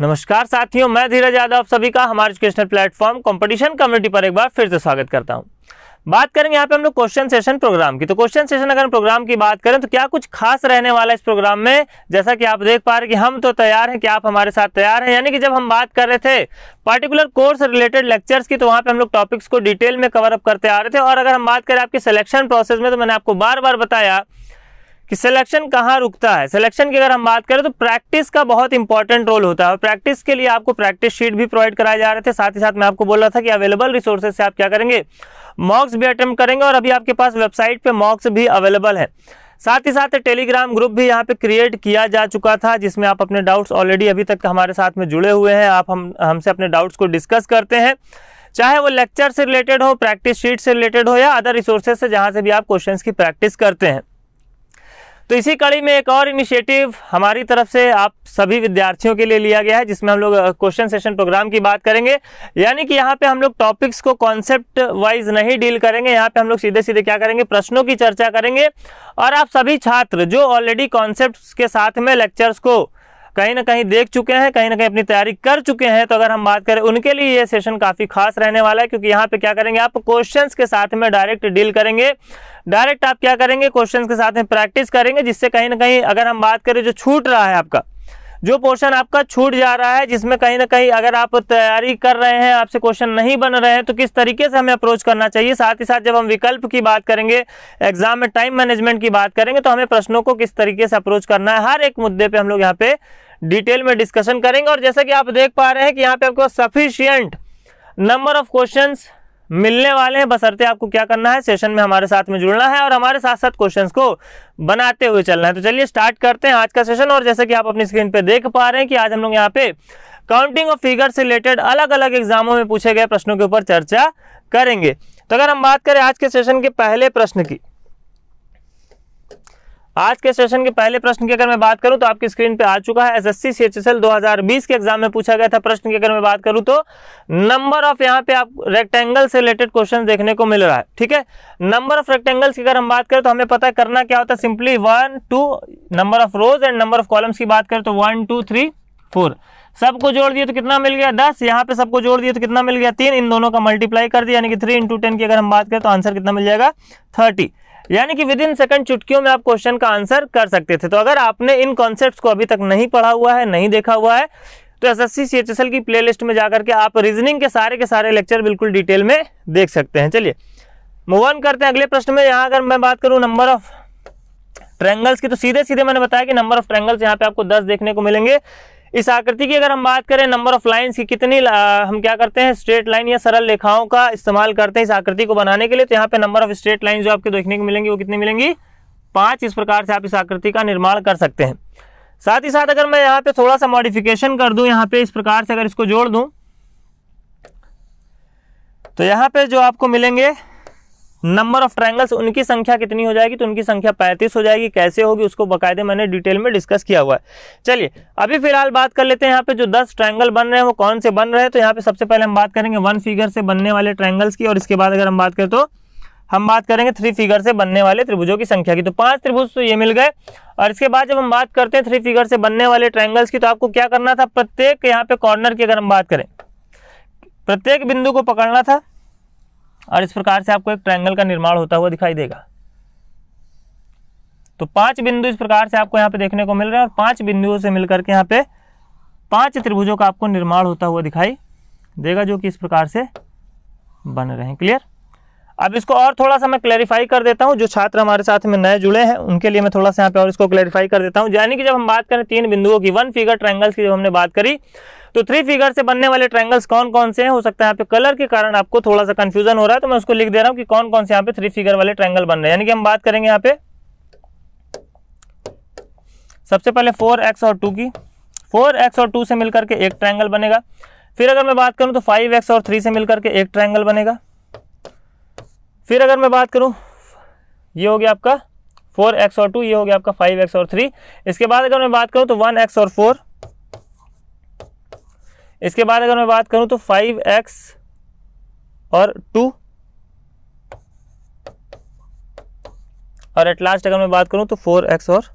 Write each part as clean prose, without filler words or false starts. नमस्कार साथियों, मैं धीरज यादव आप सभी का हमारे एजुकेशनल प्लेटफॉर्म कंपटीशन कम्युनिटी पर एक बार फिर से स्वागत करता हूं। बात करेंगे यहाँ पे हम लोग क्वेश्चन सेशन प्रोग्राम की। तो क्वेश्चन सेशन अगर हम प्रोग्राम की बात करें तो क्या कुछ खास रहने वाला इस प्रोग्राम में, जैसा कि आप देख पा रहे कि हम तो तैयार हैं, क्या आप हमारे साथ तैयार हैं। यानी कि जब हम बात कर रहे थे पर्टिकुलर कोर्स रिलेटेड लेक्चर्स की, तो वहाँ पे हम लोग टॉपिक्स को डिटेल में कवर अप करते आ रहे थे। और अगर हम बात करें आपकी सिलेक्शन प्रोसेस में, तो मैंने आपको बार बार बताया कि सिलेक्शन कहाँ रुकता है। सिलेक्शन की अगर हम बात करें तो प्रैक्टिस का बहुत इंपॉर्टेंट रोल होता है, और प्रैक्टिस के लिए आपको प्रैक्टिस शीट भी प्रोवाइड कराए जा रहे थे। साथ ही साथ मैं आपको बोल रहा था कि अवेलेबल रिसोर्सेज से आप क्या करेंगे, मॉक्स भी अटेम्प्ट करेंगे। और अभी आपके पास वेबसाइट पे मॉक्स भी अवेलेबल है। साथ ही साथ टेलीग्राम ग्रुप भी यहाँ पे क्रिएट किया जा चुका था, जिसमें आप अपने डाउट्स ऑलरेडी अभी तक हमारे साथ में जुड़े हुए हैं। आप हमसे अपने डाउट्स को डिस्कस करते हैं, चाहे वो लेक्चर से रिलेटेड हो, प्रैक्टिस शीट से रिलेटेड हो या अदर रिसोर्सेज से, जहाँ से भी आप क्वेश्चन की प्रैक्टिस करते हैं। तो इसी कड़ी में एक और इनिशिएटिव हमारी तरफ से आप सभी विद्यार्थियों के लिए लिया गया है, जिसमें हम लोग क्वेश्चन सेशन प्रोग्राम की बात करेंगे। यानी कि यहाँ पे हम लोग टॉपिक्स को कॉन्सेप्ट वाइज नहीं डील करेंगे, यहाँ पे हम लोग सीधे सीधे क्या करेंगे, प्रश्नों की चर्चा करेंगे। और आप सभी छात्र जो ऑलरेडी कॉन्सेप्ट्स के साथ में लेक्चर्स को कहीं ना कहीं देख चुके हैं, कहीं ना कहीं अपनी तैयारी कर चुके हैं, तो अगर हम बात करें उनके लिए ये सेशन काफ़ी खास रहने वाला है। क्योंकि यहाँ पे क्या करेंगे, आप क्वेश्चंस के साथ में डायरेक्ट डील करेंगे, डायरेक्ट आप क्या करेंगे, क्वेश्चंस के साथ में प्रैक्टिस करेंगे, जिससे कहीं ना कहीं अगर हम बात करें जो छूट रहा है आपका, जो पोर्शन आपका छूट जा रहा है, जिसमें कहीं ना कहीं अगर आप तैयारी कर रहे हैं, आपसे क्वेश्चन नहीं बन रहे हैं, तो किस तरीके से हमें अप्रोच करना चाहिए। साथ ही साथ जब हम विकल्प की बात करेंगे, एग्जाम में टाइम मैनेजमेंट की बात करेंगे, तो हमें प्रश्नों को किस तरीके से अप्रोच करना है, हर एक मुद्दे पे हम लोग यहाँ पे डिटेल में डिस्कशन करेंगे। और जैसा कि आप देख पा रहे हैं कि यहाँ पे आपको सफिशिएंट नंबर ऑफ क्वेश्चंस मिलने वाले हैं, बशर्ते आपको क्या करना है, सेशन में हमारे साथ में जुड़ना है और हमारे साथ साथ क्वेश्चंस को बनाते हुए चलना है। तो चलिए स्टार्ट करते हैं आज का सेशन। और जैसे कि आप अपनी स्क्रीन पे देख पा रहे हैं कि आज हम लोग यहाँ पे काउंटिंग ऑफ फिगर से रिलेटेड अलग अलग एग्जामों में पूछे गए प्रश्नों के ऊपर चर्चा करेंगे। तो अगर हम बात करें आज के सेशन के पहले प्रश्न की, आज के सेशन के पहले प्रश्न की अगर मैं बात करूं तो आपकी स्क्रीन पे आ चुका है। SSC CHSL 2020 के एग्जाम में पूछा गया था प्रश्न की अगर मैं बात करूं तो नंबर ऑफ, यहाँ पे आप रेक्टेंगल से रिलेटेड क्वेश्चन देखने को मिल रहा है। ठीक है, नंबर ऑफ रेक्टेंगल्स की अगर हम बात करें तो हमें पता करना क्या होता है, simply 1, 2, number of rows and number of columns की बात करें तो 1, 2, 3, 4 सबको जोड़ दिए तो कितना मिल गया, 10। यहाँ पे सबको जोड़ दिए तो कितना मिल गया, 3। इन दोनों का मल्टीप्लाई कर दिया यानी कि 3 × 10 की अगर हम बात करें तो आंसर कितना मिल जाएगा, 30। यानी कि विद इन सेकंड चुटकियों में आप क्वेश्चन का आंसर कर सकते थे। तो अगर आपने इन कॉन्सेप्ट्स को अभी तक नहीं पढ़ा हुआ है, नहीं देखा हुआ है, तो SSC CHSL की प्लेलिस्ट में जाकर के आप रीजनिंग के सारे लेक्चर बिल्कुल डिटेल में देख सकते हैं। चलिए मूव ऑन करते हैं अगले प्रश्न में। यहाँ अगर मैं बात करूँ नंबर ऑफ ट्रायंगल्स की, तो सीधे सीधे मैंने बताया कि नंबर ऑफ ट्रायंगल्स यहाँ पे आपको 10 देखने को मिलेंगे। इस आकृति की अगर हम बात करें नंबर ऑफ लाइंस की, कितनी हम क्या करते हैं, स्ट्रेट लाइन या सरल रेखाओं का इस्तेमाल करते हैं इस आकृति को बनाने के लिए। तो यहाँ पे नंबर ऑफ स्ट्रेट लाइन जो आपको देखने को मिलेंगी वो कितनी मिलेंगी, 5। इस प्रकार से आप इस आकृति का निर्माण कर सकते हैं। साथ ही साथ अगर मैं यहाँ पे थोड़ा सा मॉडिफिकेशन कर दूँ, यहाँ पे इस प्रकार से अगर इसको जोड़ दूँ तो यहाँ पे जो आपको मिलेंगे नंबर ऑफ ट्रायंगल्स, उनकी संख्या कितनी हो जाएगी, तो उनकी संख्या 35 हो जाएगी। कैसे होगी उसको बाकायदे मैंने डिटेल में डिस्कस किया हुआ है। चलिए अभी फिलहाल बात कर लेते हैं यहाँ पे जो 10 ट्रायंगल बन रहे हैं वो कौन से बन रहे हैं। तो यहाँ पे सबसे पहले हम बात करेंगे 1 फिगर से बनने वाले ट्रायंगल्स की, और इसके बाद अगर हम बात करें तो हम बात करेंगे 3 फिगर से बनने वाले त्रिभुजों की संख्या की। तो 5 त्रिभुज तो ये मिल गए। और इसके बाद जब हम बात करते हैं 3 फिगर से बनने वाले ट्रायंगल्स की, तो आपको क्या करना था, प्रत्येक यहाँ पे कॉर्नर की अगर हम बात करें प्रत्येक बिंदु को पकड़ना था, और इस प्रकार से आपको एक ट्रायंगल का निर्माण होता हुआ दिखाई देगा। तो 5 बिंदु इस प्रकार से आपको यहाँ पे देखने को मिल रहे हैं, और 5 बिंदुओं से मिलकर के यहाँ पे 5 त्रिभुजों का आपको निर्माण होता हुआ दिखाई देगा, जो कि इस प्रकार से बन रहे हैं। क्लियर। अब इसको और थोड़ा सा मैं क्लैरिफाई कर देता हूँ, जो छात्र हमारे साथ में नए जुड़े हैं उनके लिए मैं थोड़ा सा यहाँ पे और इसको क्लैरिफाई कर देता हूँ। यानी कि जब हम बात करें 3 बिंदुओं की, 1 फिगर ट्रायंगल्स की जब हमने बात करी, तो 3 फिगर से बनने वाले ट्रायंगल्स कौन कौन से हैं। हो सकता है यहाँ पे कलर के कारण आपको थोड़ा सा कंफ्यूजन हो रहा है, तो मैं उसको लिख दे रहा हूँ कि कौन कौन से यहाँ पे 3 फिगर वाले ट्रायंगल बन रहे हैं। यानी कि हम बात करेंगे यहाँ पे सबसे पहले 4x और 2 की। 4x और 2 से मिलकर के एक ट्रायंगल बनेगा। फिर अगर मैं बात करूँ तो 5x और 3 से मिलकर के एक ट्रायंगल बनेगा। फिर अगर मैं बात करूँ, ये हो गया आपका 4x और 2, ये हो गया आपका 5x और 3। इसके बाद अगर मैं बात करूँ तो 1x और 4। इसके बाद अगर मैं बात करूं तो 5x और 2, और एट लास्ट अगर मैं बात करूं तो 4x और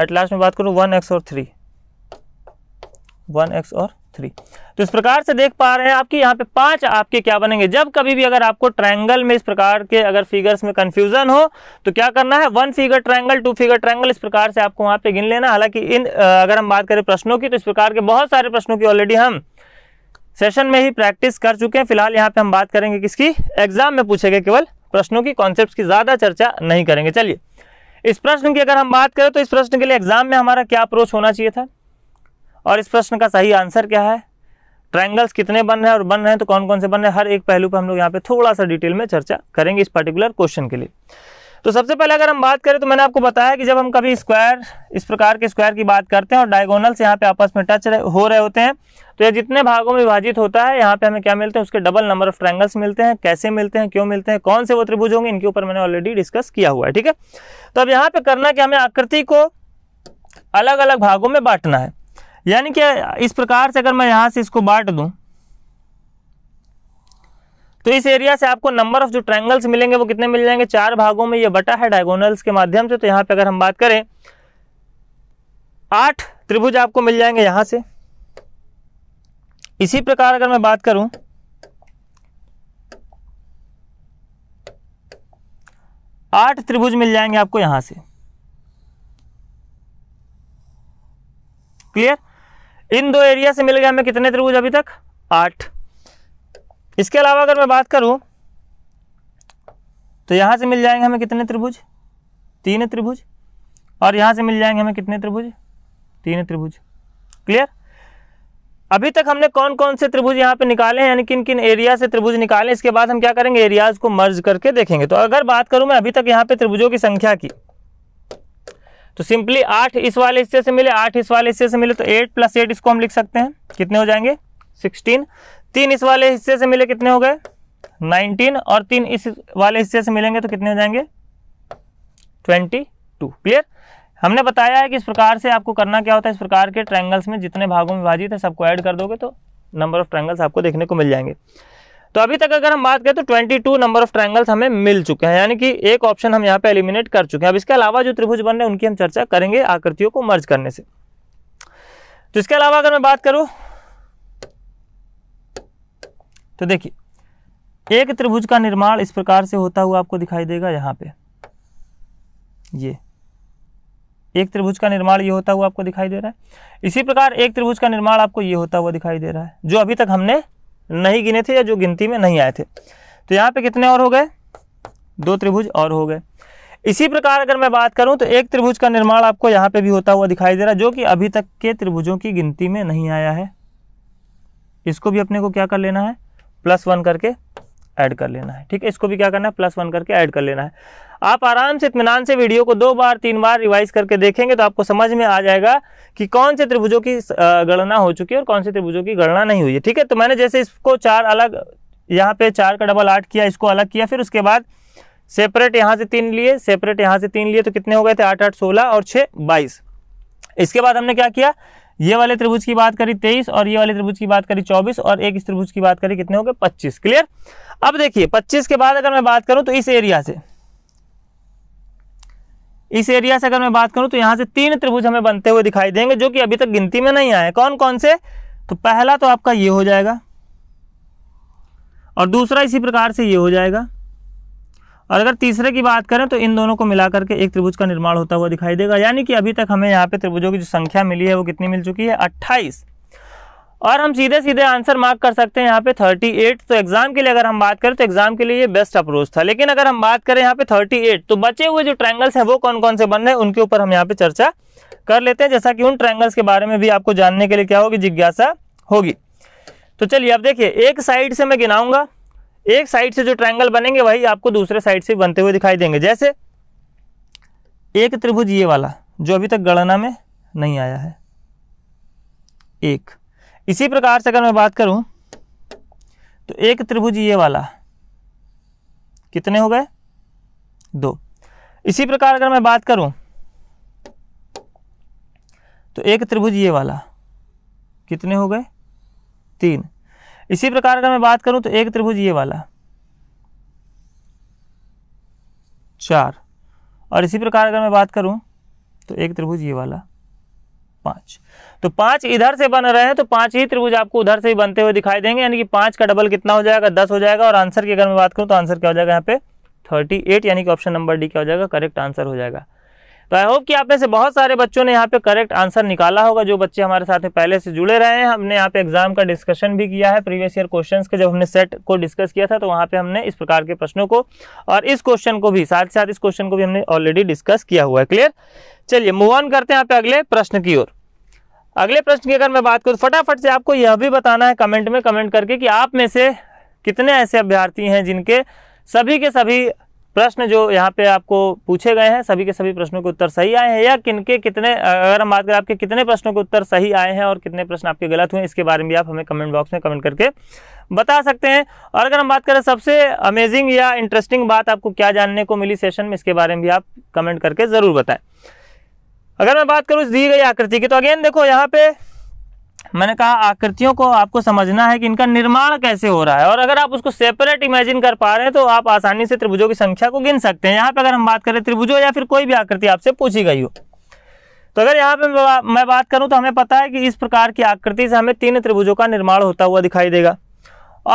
एट लास्ट में बात करूँ 1x और 3। तो इस प्रकार से देख पा रहे हैं आपकी यहाँ पे पांच आपके क्या बनेंगे। जब कभी भी अगर आपको ट्रायंगल में इस प्रकार के अगर फिगर्स में कंफ्यूजन हो तो क्या करना है, 1 फिगर ट्रायंगल 2 फिगर ट्रायंगल इस प्रकार से आपको वहाँ पे गिन लेना। हालांकि इन अगर हम बात करें प्रश्नों की तो इस प्रकार के बहुत सारे प्रश्नों की ऑलरेडी हम सेशन में ही प्रैक्टिस कर चुके हैं। फिलहाल यहाँ पे हम बात करेंगे किसकी, एग्जाम में पूछे गए केवल प्रश्नों की, कॉन्सेप्ट की ज़्यादा चर्चा नहीं करेंगे। चलिए इस प्रश्न की अगर हम बात करें तो इस प्रश्न के लिए एग्जाम में हमारा क्या अप्रोच होना चाहिए था और इस प्रश्न का सही आंसर क्या है, ट्रायंगल्स कितने बन रहे हैं और बन रहे हैं तो कौन कौन से बन रहे हैं, हर एक पहलू पर हम लोग यहाँ पे थोड़ा सा डिटेल में चर्चा करेंगे इस पर्टिकुलर क्वेश्चन के लिए। तो सबसे पहले अगर हम बात करें तो मैंने आपको बताया कि जब हम कभी स्क्वायर इस प्रकार के स्क्वायर की बात करते हैं और डायगोनल्स यहाँ पे आपस में टच हो रहे होते हैं तो ये जितने भागों में विभाजित होता है यहाँ पे हमें क्या मिलते हैं, उसके डबल नंबर ऑफ ट्रायंगल्स मिलते हैं। कैसे मिलते हैं, क्यों मिलते हैं, कौन से वो त्रिभुज होंगे, इनके ऊपर मैंने ऑलरेडी डिस्कस किया हुआ है। ठीक है, तो अब यहाँ पे करना कि हमें आकृति को अलग अलग भागों में बांटना है। यानी कि इस प्रकार से अगर मैं यहाँ से इसको बांट दूं तो इस एरिया से आपको नंबर ऑफ जो ट्रायंगल्स मिलेंगे वो कितने मिल जाएंगे, 4 भागों में ये बटा है डायगोनल्स के माध्यम से। तो यहाँ पे अगर हम बात करें 8 त्रिभुज आपको मिल जाएंगे यहाँ से। इसी प्रकार अगर मैं बात करूं आठ त्रिभुज मिल जाएंगे आपको यहाँ से। क्लियर, इन दो एरिया से मिल गया हमें कितने त्रिभुज अभी तक, 8। इसके अलावा अगर मैं बात करूं तो यहां से मिल जाएंगे हमें कितने त्रिभुज, 3 त्रिभुज, और यहां से मिल जाएंगे हमें कितने त्रिभुज, 3 त्रिभुज। क्लियर, अभी तक हमने कौन कौन से त्रिभुज यहाँ पे निकाले हैं, यानी किन किन एरिया से त्रिभुज निकाले। इसके बाद हम क्या करेंगे, एरियाज को मर्ज करके देखेंगे। तो अगर बात करूं मैं अभी तक यहाँ पे त्रिभुजों की संख्या की तो सिंपली 8 इस वाले हिस्से से मिले, 8 इस वाले हिस्से से मिले तो 8 + 8 इसको हम लिख सकते हैं कितने हो जाएंगे, 16। 3 इस वाले हिस्से से मिले कितने हो गए, 19, और 3 इस वाले हिस्से से मिलेंगे तो कितने हो जाएंगे, 22। क्लियर, हमने बताया है कि इस प्रकार से आपको करना क्या होता है, इस प्रकार के ट्रायंगल्स में जितने भागों में विभाजित है सबको ऐड कर दोगे तो नंबर ऑफ ट्रायंगल्स आपको देखने को मिल जाएंगे। तो अभी तक अगर हम बात करें तो 22 नंबर ऑफ ट्रायंगल्स हमें मिल चुके हैं, यानी कि एक ऑप्शन हम यहाँ पे एलिमिनेट कर चुके हैं। अब इसके अलावा जो त्रिभुज बन रहे हैं उनकी हम चर्चा करेंगे आकृतियों को मर्ज करने से। तो इसके अलावा अगर मैं बात करूं तो देखिए एक त्रिभुज का निर्माण इस प्रकार से होता हुआ आपको दिखाई देगा। यहाँ पे ये एक त्रिभुज का निर्माण ये होता हुआ आपको दिखाई दे रहा है। इसी प्रकार एक त्रिभुज का निर्माण आपको ये होता हुआ दिखाई दे रहा है, जो अभी तक हमने नहीं गिने थे या जो गिनती में नहीं आए थे। तो यहाँ पे कितने और हो गए, 2 त्रिभुज और हो गए। इसी प्रकार अगर मैं बात करूं तो एक त्रिभुज का निर्माण आपको यहाँ पे भी होता हुआ दिखाई दे रहा है, जो कि अभी तक के त्रिभुजों की गिनती में नहीं आया है। इसको भी अपने को क्या कर लेना है, +1 करके ऐड कर लेना है। ठीक है, इसको भी क्या करना है, +1 करके ऐड कर लेना है। आप आराम से इत्मीनान से वीडियो को 2 बार 3 बार रिवाइज करके देखेंगे तो आपको समझ में आ जाएगा कि कौन से त्रिभुजों की गणना हो चुकी है और कौन से त्रिभुजों की गणना नहीं हुई है। ठीक है, तो मैंने जैसे इसको 4 अलग, यहाँ पे 4 का डबल 8 किया, इसको अलग किया, फिर उसके बाद सेपरेट यहाँ से 3 लिए, सेपरेट यहाँ से 3 लिए तो कितने हो गए थे, 8, 8, 16 और 6, 22। इसके बाद हमने क्या किया, ये वाले त्रिभुज की बात करी 23 और ये वाले त्रिभुज की बात करी 24 और एक इस त्रिभुज की बात करी कितने हो गए, 25। क्लियर, अब देखिए 25 के बाद अगर मैं बात करूं तो इस एरिया से अगर मैं बात करूं तो यहाँ से 3 त्रिभुज हमें बनते हुए दिखाई देंगे, जो कि अभी तक गिनती में नहीं आए। कौन कौन से, तो पहला तो आपका ये हो जाएगा और दूसरा इसी प्रकार से ये हो जाएगा, और अगर तीसरे की बात करें तो इन दोनों को मिलाकर के एक त्रिभुज का निर्माण होता हुआ दिखाई देगा। यानी कि अभी तक हमें यहाँ पे त्रिभुजों की जो संख्या मिली है वो कितनी मिल चुकी है, 28। और हम सीधे सीधे आंसर मार्क कर सकते हैं यहाँ पे 38। तो एग्जाम के लिए अगर हम बात करें तो एग्जाम के लिए ये बेस्ट अप्रोच था। लेकिन अगर हम बात करें यहाँ पे 38 तो बचे हुए जो ट्रायंगल्स हैं वो कौन कौन से बन रहे हैं उनके ऊपर हम यहाँ पे चर्चा कर लेते हैं, जैसा कि उन ट्रायंगल्स के बारे में भी आपको जानने के लिए क्या होगी, जिज्ञासा होगी। तो चलिए अब देखिए, एक साइड से मैं गिनाऊंगा, एक साइड से जो ट्रायंगल बनेंगे वही आपको दूसरे साइड से बनते हुए दिखाई देंगे। जैसे एक त्रिभुज ये वाला जो अभी तक गणना में नहीं आया है, एक। इसी प्रकार से अगर मैं बात करूं तो एक त्रिभुज ये वाला कितने हो गए, 2। इसी प्रकार अगर मैं बात करूं तो एक त्रिभुज ये वाला कितने हो गए, 3। इसी प्रकार अगर मैं बात करूं तो एक त्रिभुज ये वाला 4, और इसी प्रकार अगर मैं बात करूं तो एक त्रिभुज ये वाला 5। तो 5 इधर से बन रहे हैं तो 5 ही त्रिभुज आपको उधर से ही बनते हुए दिखाई देंगे, यानी कि 5 का डबल कितना हो जाएगा, 10 हो जाएगा। और आंसर की अगर मैं बात करूं तो आंसर क्या हो जाएगा यहाँ पे 38, यानी कि ऑप्शन नंबर डी क्या हो जाएगा, करेक्ट आंसर हो जाएगा। तो आई होप कि आप में से बहुत सारे बच्चों ने यहाँ पे करेक्ट आंसर निकाला होगा। जो बच्चे हमारे साथ में पहले से जुड़े रहे हैं, हमने यहाँ पे एग्जाम का डिस्कशन भी किया है प्रीवियस ईयर क्वेश्चंस के, जब हमने सेट को डिस्कस किया था तो वहाँ पे हमने इस प्रकार के प्रश्नों को और इस क्वेश्चन को भी, साथ इस क्वेश्चन को भी हमने ऑलरेडी डिस्कस किया हुआ है। क्लियर, चलिए मूव ऑन करते हैं यहाँ पे अगले प्रश्न की ओर। अगले प्रश्न की अगर मैं बात करूँ, फटाफट से आपको यह भी बताना है कमेंट में कमेंट करके कि आप में से कितने ऐसे अभ्यर्थी हैं जिनके सभी के सभी प्रश्न जो यहाँ पे आपको पूछे गए हैं, सभी के सभी प्रश्नों के उत्तर सही आए हैं, या किनके कितने, अगर हम बात करें आपके कितने प्रश्नों के उत्तर सही आए हैं और कितने प्रश्न आपके गलत हुए, इसके बारे में भी आप हमें कमेंट बॉक्स में कमेंट करके बता सकते हैं। और अगर हम बात करें सबसे अमेजिंग या इंटरेस्टिंग बात आपको क्या जानने को मिली सेशन में, इसके बारे में भी आप कमेंट करके ज़रूर बताएं। अगर मैं बात करूँ इस दी गई आकृति की, तो अगेन देखो यहाँ पे मैंने कहा आकृतियों को आपको समझना है कि इनका निर्माण कैसे हो रहा है, और अगर आप उसको सेपरेट इमेजिन कर पा रहे हैं तो आप आसानी से त्रिभुजों की संख्या को गिन सकते हैं। यहाँ पे अगर हम बात करें त्रिभुजों या फिर कोई भी आकृति आपसे पूछी गई हो, तो अगर यहाँ पे मैं बात करूँ तो हमें पता है कि इस प्रकार की आकृति से हमें 3 त्रिभुजों का निर्माण होता हुआ दिखाई देगा।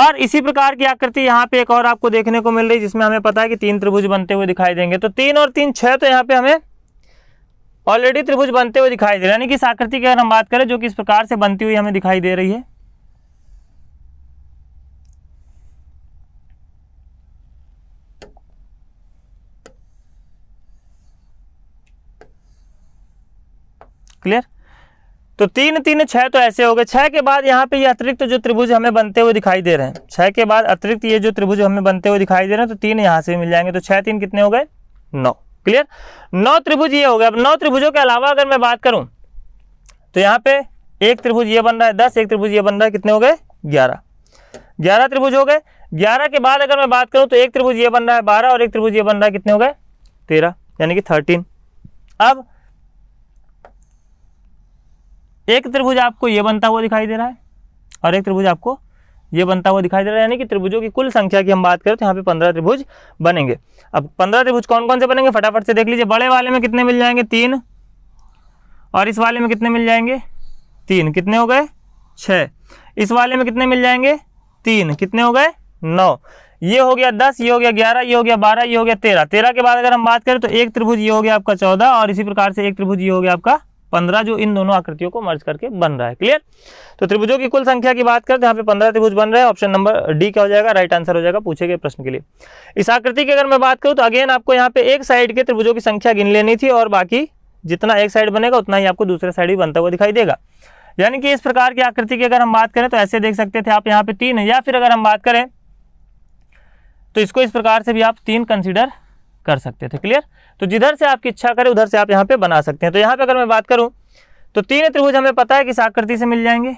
और इसी प्रकार की आकृति यहाँ पे एक और आपको देखने को मिल रही, जिसमें हमें पता है कि 3 त्रिभुज बनते हुए दिखाई देंगे। तो 3 और 3 6, तो यहाँ पे हमें ऑलरेडी त्रिभुज बनते हुए दिखाई दे रहा है, यानी कि इस आकृति की अगर हम बात करें जो कि इस प्रकार से बनती हुई हमें दिखाई दे रही है, क्लियर। तो 3 3 6 तो ऐसे हो गए। 6 के बाद यहाँ पे ये अतिरिक्त जो त्रिभुज हमें बनते हुए दिखाई दे रहे हैं, 6 के बाद अतिरिक्त ये जो त्रिभुज हमें बनते हुए दिखाई दे रहे हैं, तो 3 यहाँ से मिल जाएंगे। तो 6 3 कितने हो गए, 9। क्लियर, 9 त्रिभुज ये हो गए। अब 9 त्रिभुजों के अलावा अगर मैं बात करूं तो यहाँ पे एक त्रिभुज ये बन रहा है 10, एक त्रिभुज ये बन रहा है, कितने हो गए 11 त्रिभुज हो गए। 11 के बाद अगर मैं बात करूं तो एक त्रिभुज ये बन रहा है 12 और एक त्रिभुज ये बन रहा है, कितने हो गए 13, यानी कि 13। अब एक त्रिभुज आपको ये बनता हुआ दिखाई दे रहा है और एक त्रिभुज आपको ये बनता हुआ दिखाई दे रहा है, यानी कि त्रिभुजों की कुल संख्या की हम बात करें तो यहाँ पे 15 त्रिभुज बनेंगे। अब 15 त्रिभुज कौन कौन से बनेंगे फटाफट से देख लीजिए। बड़े वाले में कितने मिल जाएंगे 3, और इस वाले में कितने मिल जाएंगे 3, कितने हो गए 6। इस वाले में कितने मिल जाएंगे 3, कितने हो गए 9। ये हो गया 10, ये हो गया 11, ये हो गया 12, ये हो गया 13। 13 के बाद अगर हम बात करें तो एक त्रिभुज ये हो गया आपका 14, और इसी प्रकार से एक त्रिभुज ये हो गया आपका 15, जो इन दोनों आकृतियों को मर्ज करके बन रहा है। क्लियर, तो त्रिभुजों की कुल संख्या की बात करें तो यहाँ पे 15 त्रिभुज बन रहे हैं। ऑप्शन नंबर डी क्या हो जाएगा, राइट आंसर हो जाएगा पूछे गए प्रश्न के लिए। इस आकृति की अगर मैं बात करूँ तो अगेन आपको यहाँ पे एक साइड के त्रिभुजों की संख्या गिन लेनी थी, और बाकी जितना एक साइड बनेगा उतना ही आपको दूसरे साइड भी बनता हुआ दिखाई देगा। यानी कि इस प्रकार की आकृति की अगर हम बात करें तो ऐसे देख सकते थे आप यहाँ पे 3, या फिर अगर हम बात करें तो इसको इस प्रकार से भी आप 3 कंसिडर कर सकते थे। क्लियर, तो जिधर से आपकी इच्छा करे उधर से आप यहाँ पे बना सकते हैं। तो यहाँ पे अगर मैं बात करूँ तो 3 त्रिभुज हमें पता है किस आकृति से मिल जाएंगे।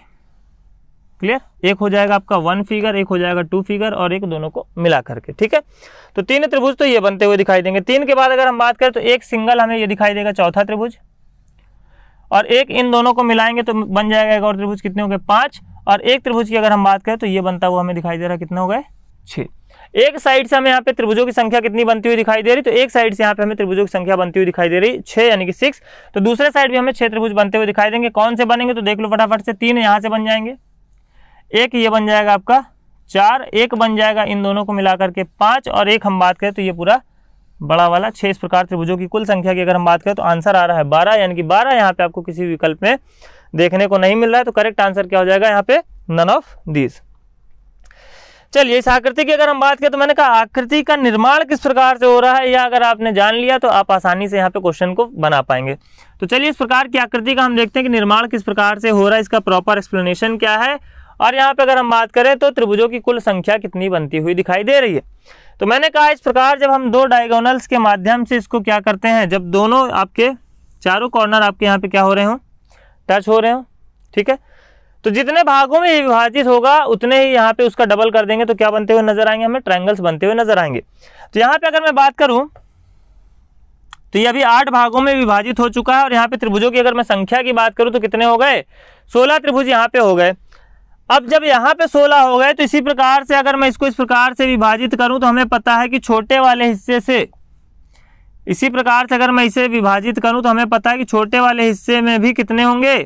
क्लियर, एक हो जाएगा आपका 1 फिगर, एक हो जाएगा 2 फिगर, और एक दोनों को मिला करके, ठीक है। तो 3 त्रिभुज तो ये बनते हुए दिखाई देंगे। 3 के बाद अगर हम बात करें तो एक सिंगल हमें ये दिखाई देगा 4था त्रिभुज, और एक इन दोनों को मिलाएंगे तो बन जाएगा एक और त्रिभुज, कितने हो गए 5। और एक त्रिभुज की अगर हम बात करें तो ये बनता हुआ हमें दिखाई दे रहा है, कितने हो गए 6। एक साइड से हमें यहाँ पे त्रिभुजों की संख्या कितनी बनती हुई दिखाई दे रही, तो एक साइड से यहाँ पे हमें त्रिभुजों की संख्या बनती हुई दिखाई दे रही 6, यानी कि 6। तो दूसरे साइड भी हमें 6 त्रिभुज बनते हुए दिखाई देंगे। कौन से बनेंगे तो देख लो फटाफट से, 3 यहाँ से बन जाएंगे, एक ये बन जाएगा आपका 4, एक बन जाएगा इन दोनों को मिलाकर के 5, और एक हम बात करें तो ये पूरा बड़ा वाला 6। इस प्रकार त्रिभुजों की कुल संख्या की अगर हम बात करें तो आंसर आ रहा है 12, यानी कि 12 यहाँ पे आपको किसी विकल्प में देखने को नहीं मिल रहा है। तो करेक्ट आंसर क्या हो जाएगा यहाँ पे, नन ऑफ दीज। चलिए इस आकृति की अगर हम बात करें तो मैंने कहा आकृति का निर्माण किस प्रकार से हो रहा है, या अगर आपने जान लिया तो आप आसानी से यहाँ पे क्वेश्चन को बना पाएंगे। तो चलिए इस प्रकार की आकृति का हम देखते हैं कि निर्माण किस प्रकार से हो रहा है, इसका प्रॉपर एक्सप्लेनेशन क्या है। और यहाँ पे अगर हम बात करें तो त्रिभुजों की कुल संख्या कितनी बनती हुई दिखाई दे रही है, तो मैंने कहा इस प्रकार जब हम 2 डायगोनल्स के माध्यम से इसको क्या करते हैं, जब दोनों आपके चारों कॉर्नर आपके यहाँ पे क्या हो रहे हों, टच हो रहे हों, ठीक है, तो जितने भागों में विभाजित होगा उतने ही यहाँ पे उसका डबल कर देंगे, तो क्या बनते हुए नजर आएंगे हमें, ट्रायंगल्स बनते हुए नजर आएंगे। तो यहाँ पे अगर मैं बात करूं तो ये अभी 8 भागों में विभाजित हो चुका है, और यहाँ पे त्रिभुजों की अगर मैं संख्या की बात करूं तो कितने हो गए 16 त्रिभुज यहाँ पे हो गए। अब जब यहाँ पे 16 हो गए तो इसी प्रकार से अगर मैं इसको इस प्रकार से विभाजित करूं तो हमें पता है कि छोटे वाले हिस्से से इसी प्रकार से अगर मैं इसे विभाजित करूं तो हमें पता है कि छोटे वाले हिस्से में भी कितने होंगे,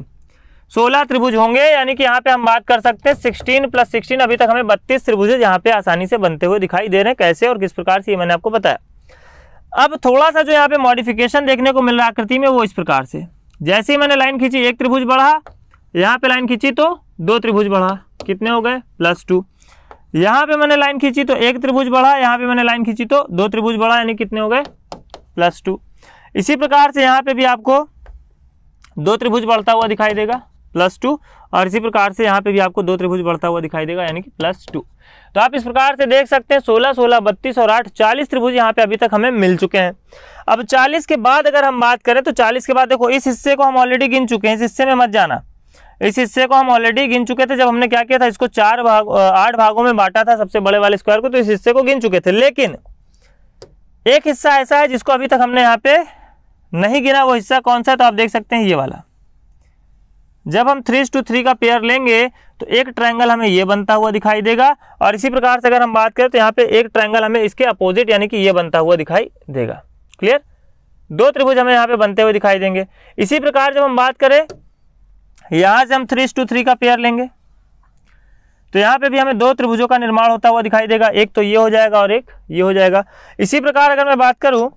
16 त्रिभुज होंगे। यानी कि यहाँ पे हम बात कर सकते हैं 16 + 16, अभी तक हमें 32 त्रिभुज यहाँ पे आसानी से बनते हुए दिखाई दे रहे हैं। कैसे और किस प्रकार से ये मैंने आपको बताया। अब थोड़ा सा जो यहाँ पे मॉडिफिकेशन देखने को मिल रहा है आकृति में, वो इस प्रकार से, जैसे ही मैंने लाइन खींची एक त्रिभुज बढ़ा, यहाँ पे लाइन खींची तो दो त्रिभुज बढ़ा, कितने हो गए +2। यहाँ पे मैंने लाइन खींची तो एक त्रिभुज बढ़ा, यहाँ पे मैंने लाइन खींची तो दो त्रिभुज बढ़ा, यानी कितने हो गए +2। इसी प्रकार से यहाँ पे भी आपको दो त्रिभुज बढ़ता हुआ दिखाई देगा +2, और इसी प्रकार से यहाँ पे भी आपको दो त्रिभुज बढ़ता हुआ दिखाई देगा, यानी कि +2। तो आप इस प्रकार से देख सकते हैं 16, 16, 32 और 8, 40 त्रिभुज यहाँ पे अभी तक हमें मिल चुके हैं। अब 40 के बाद अगर हम बात करें तो 40 के बाद देखो, इस हिस्से को हम ऑलरेडी गिन चुके हैं, इस हिस्से में मत जाना, इस हिस्से को हम ऑलरेडी गिन चुके थे जब हमने क्या किया था, इसको 8 भागों में बांटा था सबसे बड़े वाले स्क्वायर को, तो इस हिस्से को गिन चुके थे। लेकिन एक हिस्सा ऐसा है जिसको अभी तक हमने यहाँ पे नहीं गिना, वो हिस्सा कौन सा है? तो आप देख सकते हैं ये वाला। जब हम 3:3 का पेयर लेंगे तो एक ट्रायंगल हमें ये बनता हुआ दिखाई देगा, और इसी प्रकार से अगर हम बात करें तो यहाँ पे एक ट्रायंगल हमें इसके अपोजिट यानी कि ये बनता हुआ दिखाई देगा। क्लियर, दो त्रिभुज हमें यहाँ पे बनते हुए दिखाई देंगे। इसी प्रकार जब हम बात करें, यहाँ से हम 3:3 का पेयर लेंगे तो यहाँ पे भी हमें दो त्रिभुजों का निर्माण होता हुआ दिखाई देगा, एक तो ये हो जाएगा और एक ये हो जाएगा। इसी प्रकार अगर मैं बात करूं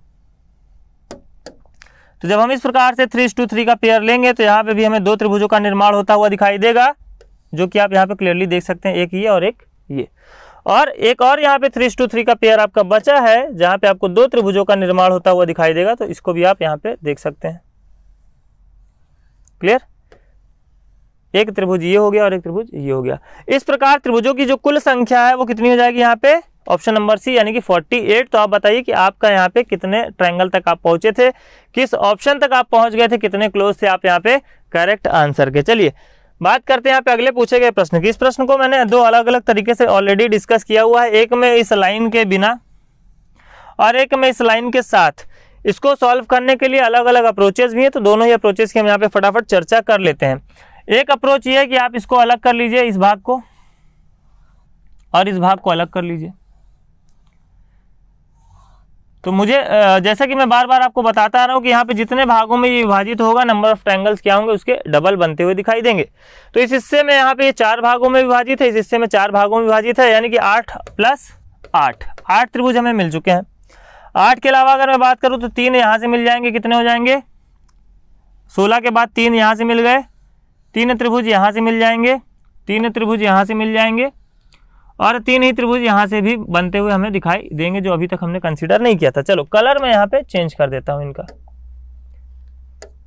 तो जब हम इस प्रकार से 3:3 का पेयर लेंगे तो यहाँ पे भी हमें दो त्रिभुजों का निर्माण होता हुआ दिखाई देगा, जो कि आप यहाँ पे क्लियरली देख सकते हैं, एक ये और एक ये, और एक और यहाँ पे 3:3 का पेयर आपका बचा है जहाँ पे आपको दो त्रिभुजों का निर्माण होता हुआ दिखाई देगा, तो इसको भी आप यहाँ पे देख सकते हैं। क्लियर, एक त्रिभुज ये हो गया और एक त्रिभुज ये हो गया। इस प्रकार त्रिभुजों की जो कुल संख्या है वो कितनी हो जाएगी यहाँ पे, ऑप्शन नंबर सी यानी कि 48। तो आप बताइए कि आपका यहाँ पे कितने ट्रायंगल तक आप पहुंचे थे, किस ऑप्शन तक आप पहुंच गए थे, कितने क्लोज थे आप यहाँ पे करेक्ट आंसर के। चलिए बात करते हैं यहाँ पे अगले पूछे गए प्रश्न की। इस प्रश्न को मैंने दो अलग अलग तरीके से ऑलरेडी डिस्कस किया हुआ है, एक में इस लाइन के बिना और एक में इस लाइन के साथ। इसको सॉल्व करने के लिए अलग अलग अप्रोचेज भी हैं, तो दोनों ही अप्रोचेज की हम यहाँ पे फटाफट चर्चा कर लेते हैं। एक अप्रोच ये है कि आप इसको अलग कर लीजिए, इस भाग को, और इस भाग को अलग कर लीजिए। तो मुझे जैसा कि मैं बार बार आपको बताता आ रहा हूँ कि यहाँ पे जितने भागों में ये विभाजित होगा, नंबर ऑफ ट्रायंगल्स क्या होंगे, उसके डबल बनते हुए दिखाई देंगे। तो इस हिस्से में यहाँ पे ये 4 भागों में विभाजित है, इस हिस्से में 4 भागों में विभाजित है, यानी कि 8 + 8 त्रिभुज हमें मिल चुके हैं। 8 के अलावा अगर मैं बात करूँ तो 3 यहाँ से मिल जाएंगे, कितने हो जाएंगे 16 के बाद 3 यहाँ से मिल गए, 3 त्रिभुज यहाँ से मिल जाएंगे, 3 त्रिभुज यहाँ से मिल जाएंगे, और 3 ही त्रिभुज यहाँ से भी बनते हुए हमें दिखाई देंगे, जो अभी तक हमने कंसीडर नहीं किया था। चलो कलर मैं यहाँ पे चेंज कर देता हूँ इनका,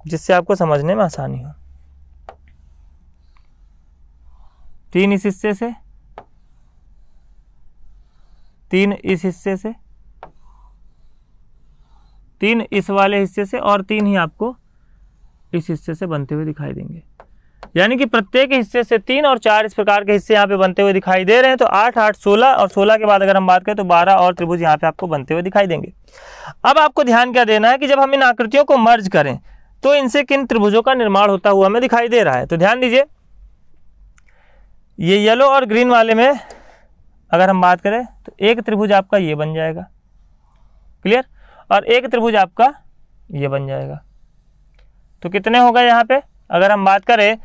जिससे आपको समझने में आसानी हो। 3 इस हिस्से से, 3 इस हिस्से से, 3 इस वाले हिस्से से, और 3 ही आपको इस हिस्से से बनते हुए दिखाई देंगे। यानी कि प्रत्येक हिस्से से 3 और 4 इस प्रकार के हिस्से यहाँ पे बनते हुए दिखाई दे रहे हैं। तो 8, 8, 16 और 16 के बाद अगर हम बात करें तो 12 और त्रिभुज यहाँ पे आपको बनते हुए दिखाई देंगे। अब आपको ध्यान क्या देना है कि जब हम इन आकृतियों को मर्ज करें तो इनसे किन त्रिभुजों का निर्माण होता हुआ हमें दिखाई दे रहा है। तो ध्यान दीजिए, ये येलो और ग्रीन वाले में अगर हम बात करें तो एक त्रिभुज आपका ये बन जाएगा, क्लियर, और एक त्रिभुज आपका ये बन जाएगा। तो कितने हो गए यहाँ पे अगर हम बात करें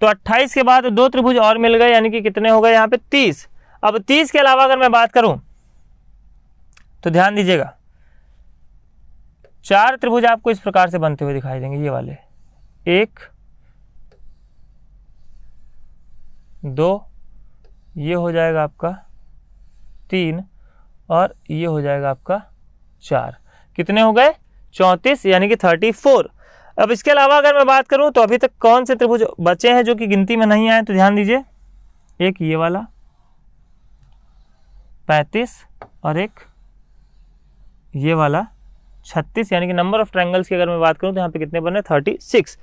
तो 28 के बाद 2 त्रिभुज और मिल गए, यानी कि कितने हो गए यहाँ पे 30। अब 30 के अलावा अगर मैं बात करूं तो ध्यान दीजिएगा, 4 त्रिभुज आपको इस प्रकार से बनते हुए दिखाई देंगे, ये वाले 1, 2, ये हो जाएगा आपका 3 और ये हो जाएगा आपका 4, कितने हो गए 34 यानी कि 34। अब इसके अलावा अगर मैं बात करूं तो अभी तक कौन से त्रिभुज बचे हैं जो कि गिनती में नहीं आए, तो ध्यान दीजिए, एक ये वाला 35 और एक ये वाला 36, यानी कि नंबर ऑफ ट्रायंगल्स की अगर मैं बात करूं तो यहाँ पे कितने बने 36।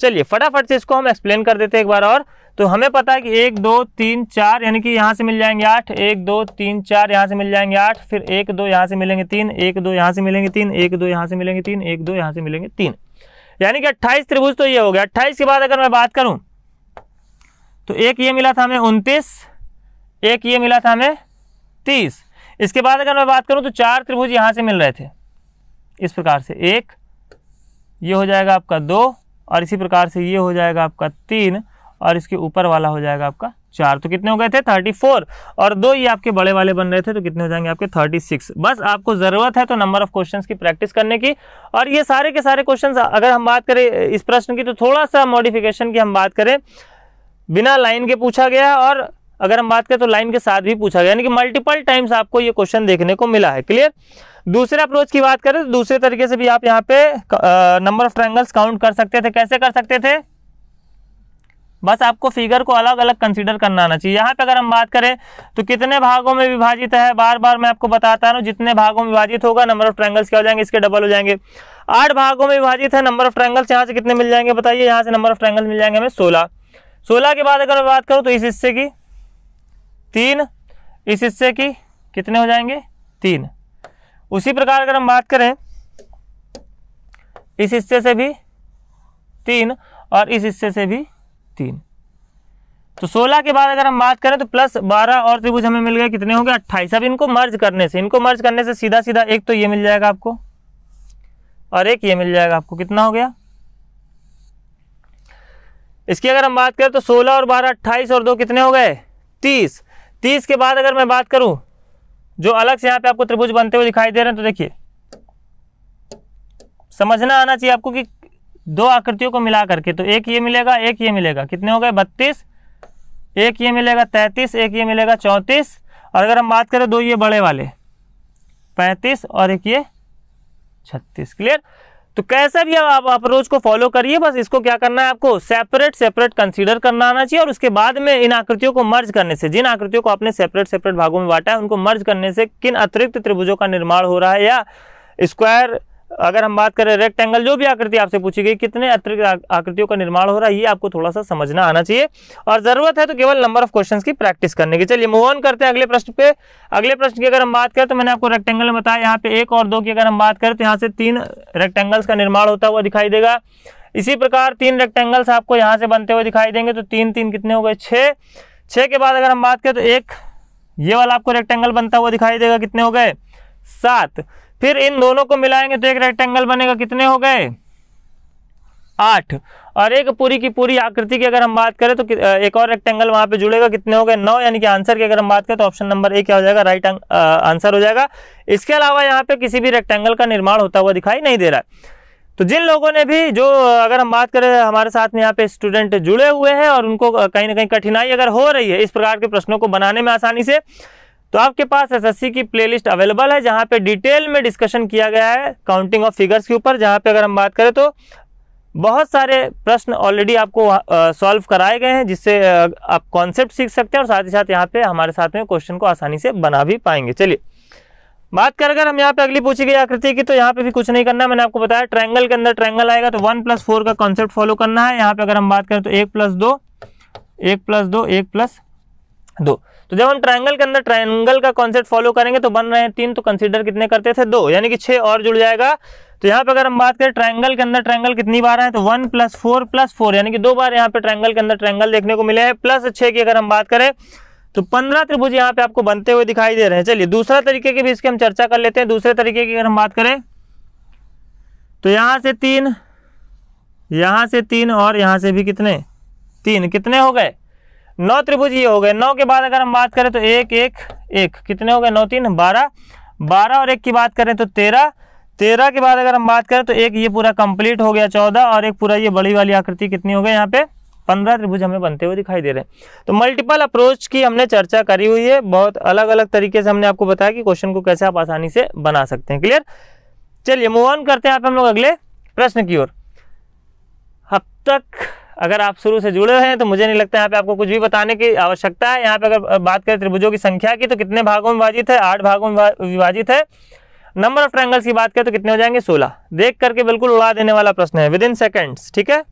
चलिए फटाफट से इसको हम एक्सप्लेन कर देते हैं एक बार और। तो हमें पता है कि 1, 2, 3, 4 यानी कि यहाँ से मिल जाएंगे 8, 1, 2, 3, 4 यहाँ से मिल जाएंगे 8, फिर 1, 2 यहाँ से मिलेंगे 3, 1, 2 यहाँ से मिलेंगे 3, 1, 2 यहाँ से मिलेंगे 3, 1, 2 यहाँ से मिलेंगे 3, यानी कि 28 त्रिभुज तो ये हो गया। 28 के बाद अगर मैं बात करूं तो एक ये मिला था हमें 29, एक ये मिला था हमें 30। इसके बाद अगर मैं बात करूं तो 4 त्रिभुज यहां से मिल रहे थे, इस प्रकार से एक, ये हो जाएगा आपका दो, और इसी प्रकार से ये हो जाएगा आपका तीन, और इसके ऊपर वाला हो जाएगा आपका चार। तो कितने हो गए थे 34, और दो ये आपके बड़े वाले बन रहे थे, तो कितने हो जाएंगे आपके 36। बस आपको ज़रूरत है तो नंबर ऑफ क्वेश्चंस की प्रैक्टिस करने की। और ये सारे के सारे क्वेश्चंस, अगर हम बात करें इस प्रश्न की तो थोड़ा सा मॉडिफिकेशन की हम बात करें, बिना लाइन के पूछा गया, और अगर हम बात करें तो लाइन के साथ भी पूछा गया, यानी कि मल्टीपल टाइम्स आपको ये क्वेश्चन देखने को मिला है। क्लियर। दूसरे अप्रोच की बात करें तो दूसरे तरीके से भी आप यहाँ पे नंबर ऑफ ट्रायंगल्स काउंट कर सकते थे। कैसे कर सकते थे? बस आपको फिगर को अलग अलग कंसीडर करना आना चाहिए। यहाँ पे अगर हम बात करें तो कितने भागों में विभाजित है, बार बार मैं आपको बताता हूँ, जितने भागों में विभाजित होगा नंबर ऑफ ट्रायंगल्स क्या हो जाएंगे, इसके डबल हो जाएंगे। 8 भागों में विभाजित है, नंबर ऑफ ट्रायंगल्स यहाँ से कितने मिल जाएंगे बताइए, यहाँ से नंबर ऑफ ट्रायंगल्स मिल जाएंगे हमें 16। 16 के बाद अगर मैं बात करूँ तो इस हिस्से की 3, इस हिस्से की कितने हो जाएंगे 3। उसी प्रकार अगर हम बात करें इस हिस्से से भी 3 और इस हिस्से से भी 3। तो 16 के बाद अगर हम बात करें तो प्लस 12 और त्रिभुज हमें मिल गए, कितने हो गए 28। अब इनको मर्ज करने से सीधा सीधा एक तो ये मिल जाएगा आपको और एक ये मिल जाएगा आपको, कितना हो गया इसकी अगर हम बात करें तो 16 और 12 28 और 2 कितने हो गए 30। 30 के बाद अगर मैं बात करूं जो अलग से यहाँ पे आपको त्रिभुज बनते हुए दिखाई दे रहे हैं, तो देखिए समझना आना चाहिए आपको कि दो आकृतियों को मिला करके, तो एक ये मिलेगा एक ये मिलेगा, कितने हो गए 32, एक ये मिलेगा 33, एक ये मिलेगा 34, और अगर हम बात करें दो ये बड़े वाले 35 और एक ये 36। क्लियर। तो कैसा भी आप अप्रोच को फॉलो करिए, बस इसको क्या करना है आपको सेपरेट कंसीडर करना आना चाहिए, और उसके बाद में इन आकृतियों को मर्ज करने से, जिन आकृतियों को आपने सेपरेट भागों में बांटा है उनको मर्ज करने से किन अतिरिक्त त्रिभुजों का निर्माण हो रहा है, या स्क्वायर, अगर हम बात करें रेक्टेंगल, जो भी आकृति आपसे पूछी गई कितने अतिरिक्त आकृतियों का निर्माण हो रहा है, ये आपको थोड़ा सा समझना आना चाहिए। और ज़रूरत है तो केवल नंबर ऑफ क्वेश्चंस की प्रैक्टिस करने की। चलिए मूव ऑन करते हैं अगले प्रश्न पे। अगले प्रश्न की अगर हम बात करें तो मैंने आपको रेक्टेंगल में बताया, यहाँ पे 1 और 2 की अगर हम बात करें तो यहाँ से 3 रेक्टेंगल्स का निर्माण होता हुआ दिखाई देगा। इसी प्रकार 3 रेक्टेंगल्स आपको यहाँ से बनते हुए दिखाई देंगे, तो 3 3 कितने हो गए 6 के बाद अगर हम बात करें तो एक ये वाला आपको रेक्टेंगल बनता हुआ दिखाई देगा, कितने हो गए 7। फिर इन दोनों को मिलाएंगे तो एक रेक्टेंगल बनेगा, कितने हो गए 8, और एक पूरी की पूरी आकृति की अगर हम बात करें तो एक और रेक्टेंगल वहां पे जुड़ेगा, कितने हो गए 9। यानी कि आंसर की अगर हम बात करें तो ऑप्शन नंबर ए क्या हो जाएगा, राइट आंसर हो जाएगा। इसके अलावा यहाँ पे किसी भी रेक्टेंगल का निर्माण होता हुआ दिखाई नहीं दे रहा है। तो जिन लोगों ने भी, जो अगर हम बात करें हमारे साथ में यहाँ पे स्टूडेंट जुड़े हुए हैं और उनको कहीं ना कहीं कठिनाई अगर हो रही है इस प्रकार के प्रश्नों को बनाने में आसानी से, तो आपके पास एसएससी की प्लेलिस्ट अवेलेबल है जहाँ पे डिटेल में डिस्कशन किया गया है काउंटिंग ऑफ फिगर्स के ऊपर, जहाँ पे अगर हम बात करें तो बहुत सारे प्रश्न ऑलरेडी आपको सॉल्व कराए गए हैं, जिससे आप कॉन्सेप्ट सीख सकते हैं और साथ ही साथ यहाँ पे हमारे साथ में क्वेश्चन को आसानी से बना भी पाएंगे। चलिए बात कर अगर हम यहाँ पे अगली पूछी गई आकृति की, तो यहाँ पे भी कुछ नहीं करना। मैंने आपको बताया ट्रायंगल के अंदर ट्रायंगल आएगा तो 1 + 4 का कॉन्सेप्ट फॉलो करना है। यहाँ पे अगर हम बात करें तो 1 + 2 1 + 2 1 + 2, तो जब हम ट्रायंगल के अंदर ट्रायंगल का कॉन्सेप्ट फॉलो करेंगे तो बन रहे हैं 3, तो कंसीडर कितने करते थे 2, यानी कि 6 और जुड़ जाएगा। तो यहाँ पे अगर हम बात करें ट्रायंगल के अंदर ट्रायंगल कितनी बार है तो 1 + 4 + 4, यानी कि 2 बार यहाँ पे ट्रायंगल के अंदर ट्रायंगल देखने को मिले हैं। प्लस 6 की अगर हम बात करें तो 15 त्रिभुज यहाँ पे आपको बनते हुए दिखाई दे रहे हैं। चलिए दूसरा तरीके की भी इसकी हम चर्चा कर लेते हैं। दूसरे तरीके की अगर हम बात करें तो यहाँ से 3 और यहाँ से भी कितने 3, कितने हो गए 9 त्रिभुज ये हो गए। 9 के बाद अगर हम बात करें तो 1 1 1, कितने हो गए 9 3 12 12, और 1 की बात करें तो 13 13 के बाद अगर हम बात करें तो 1 ये पूरा कंप्लीट हो गया 14, और 1 पूरा ये बड़ी वाली आकृति कितनी हो गई यहाँ पे 15 त्रिभुज हमें बनते हुए दिखाई दे रहे हैं। तो मल्टीपल अप्रोच की हमने चर्चा करी हुई है, बहुत अलग अलग तरीके से हमने आपको बताया कि क्वेश्चन को कैसे आप आसानी से बना सकते हैं। क्लियर। चलिए मूव ऑन करते हैं आप हम लोग अगले प्रश्न की ओर। अब तक अगर आप शुरू से जुड़े हैं तो मुझे नहीं लगता यहाँ पे आपको कुछ भी बताने की आवश्यकता है। यहाँ पे अगर बात करें त्रिभुजों की संख्या की तो कितने भागों में विभाजित है 8 भागों में विभाजित है। नंबर ऑफ ट्रायंगल्स की बात करें तो कितने हो जाएंगे 16। देख करके बिल्कुल उड़ा देने वाला प्रश्न है विद इन सेकेंड्स। ठीक है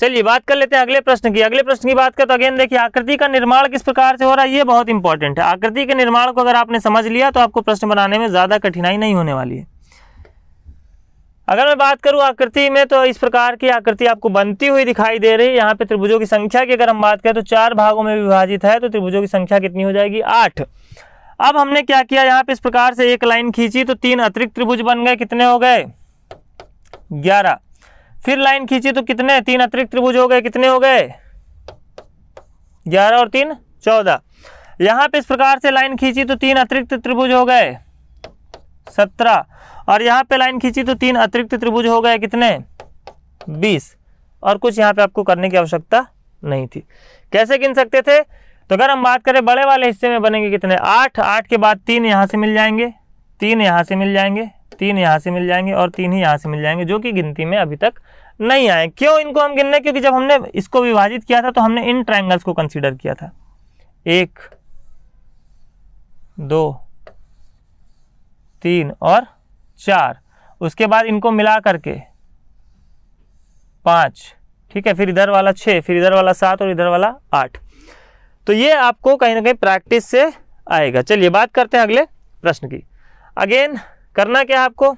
चलिए बात कर लेते हैं अगले प्रश्न की। अगले प्रश्न की बात करें तो अगेन देखिए आकृति का निर्माण किस प्रकार से हो रहा है, ये बहुत इंपॉर्टेंट है। आकृति के निर्माण को अगर आपने समझ लिया तो आपको प्रश्न बनाने में ज़्यादा कठिनाई नहीं होने वाली है। अगर मैं बात करूं आकृति में तो इस प्रकार की आकृति आपको बनती हुई दिखाई दे रही है। यहाँ पे त्रिभुजों की संख्या की अगर हम बात करें तो 4 भागों में विभाजित है, तो त्रिभुजों की संख्या कितनी हो जाएगी 8। अब हमने क्या किया, यहाँ पे इस प्रकार से एक लाइन खींची तो तीन अतिरिक्त त्रिभुज बन गए, कितने हो गए 11। फिर लाइन खींची तो कितने, तीन अतिरिक्त त्रिभुज हो गए, कितने हो गए 11 और 3 14। यहाँ पे इस प्रकार से लाइन खींची तो तीन अतिरिक्त त्रिभुज हो गए 17 और यहाँ पे लाइन खींची तो तीन अतिरिक्त त्रिभुज हो गए कितने 20। और कुछ यहाँ पे आपको करने की आवश्यकता नहीं थी। कैसे गिन सकते थे, तो अगर हम बात करें बड़े वाले हिस्से में बनेंगे कितने 8, 8 के बाद 3 यहाँ से मिल जाएंगे, 3 यहाँ से मिल जाएंगे, 3 यहाँ से मिल जाएंगे और 3 ही यहाँ से मिल जाएंगे, जो कि गिनती में अभी तक नहीं आए। क्यों इनको हम गिन रहे, क्योंकि जब हमने इसको विभाजित किया था तो हमने इन ट्रायंगल्स को कंसीडर किया था, 1 2 3 और 4, उसके बाद इनको मिला करके 5, ठीक है, फिर इधर वाला 6, फिर इधर वाला 7 और इधर वाला 8। तो ये आपको कहीं ना कहीं प्रैक्टिस से आएगा। चलिए बात करते हैं अगले प्रश्न की। अगेन करना क्या है आपको,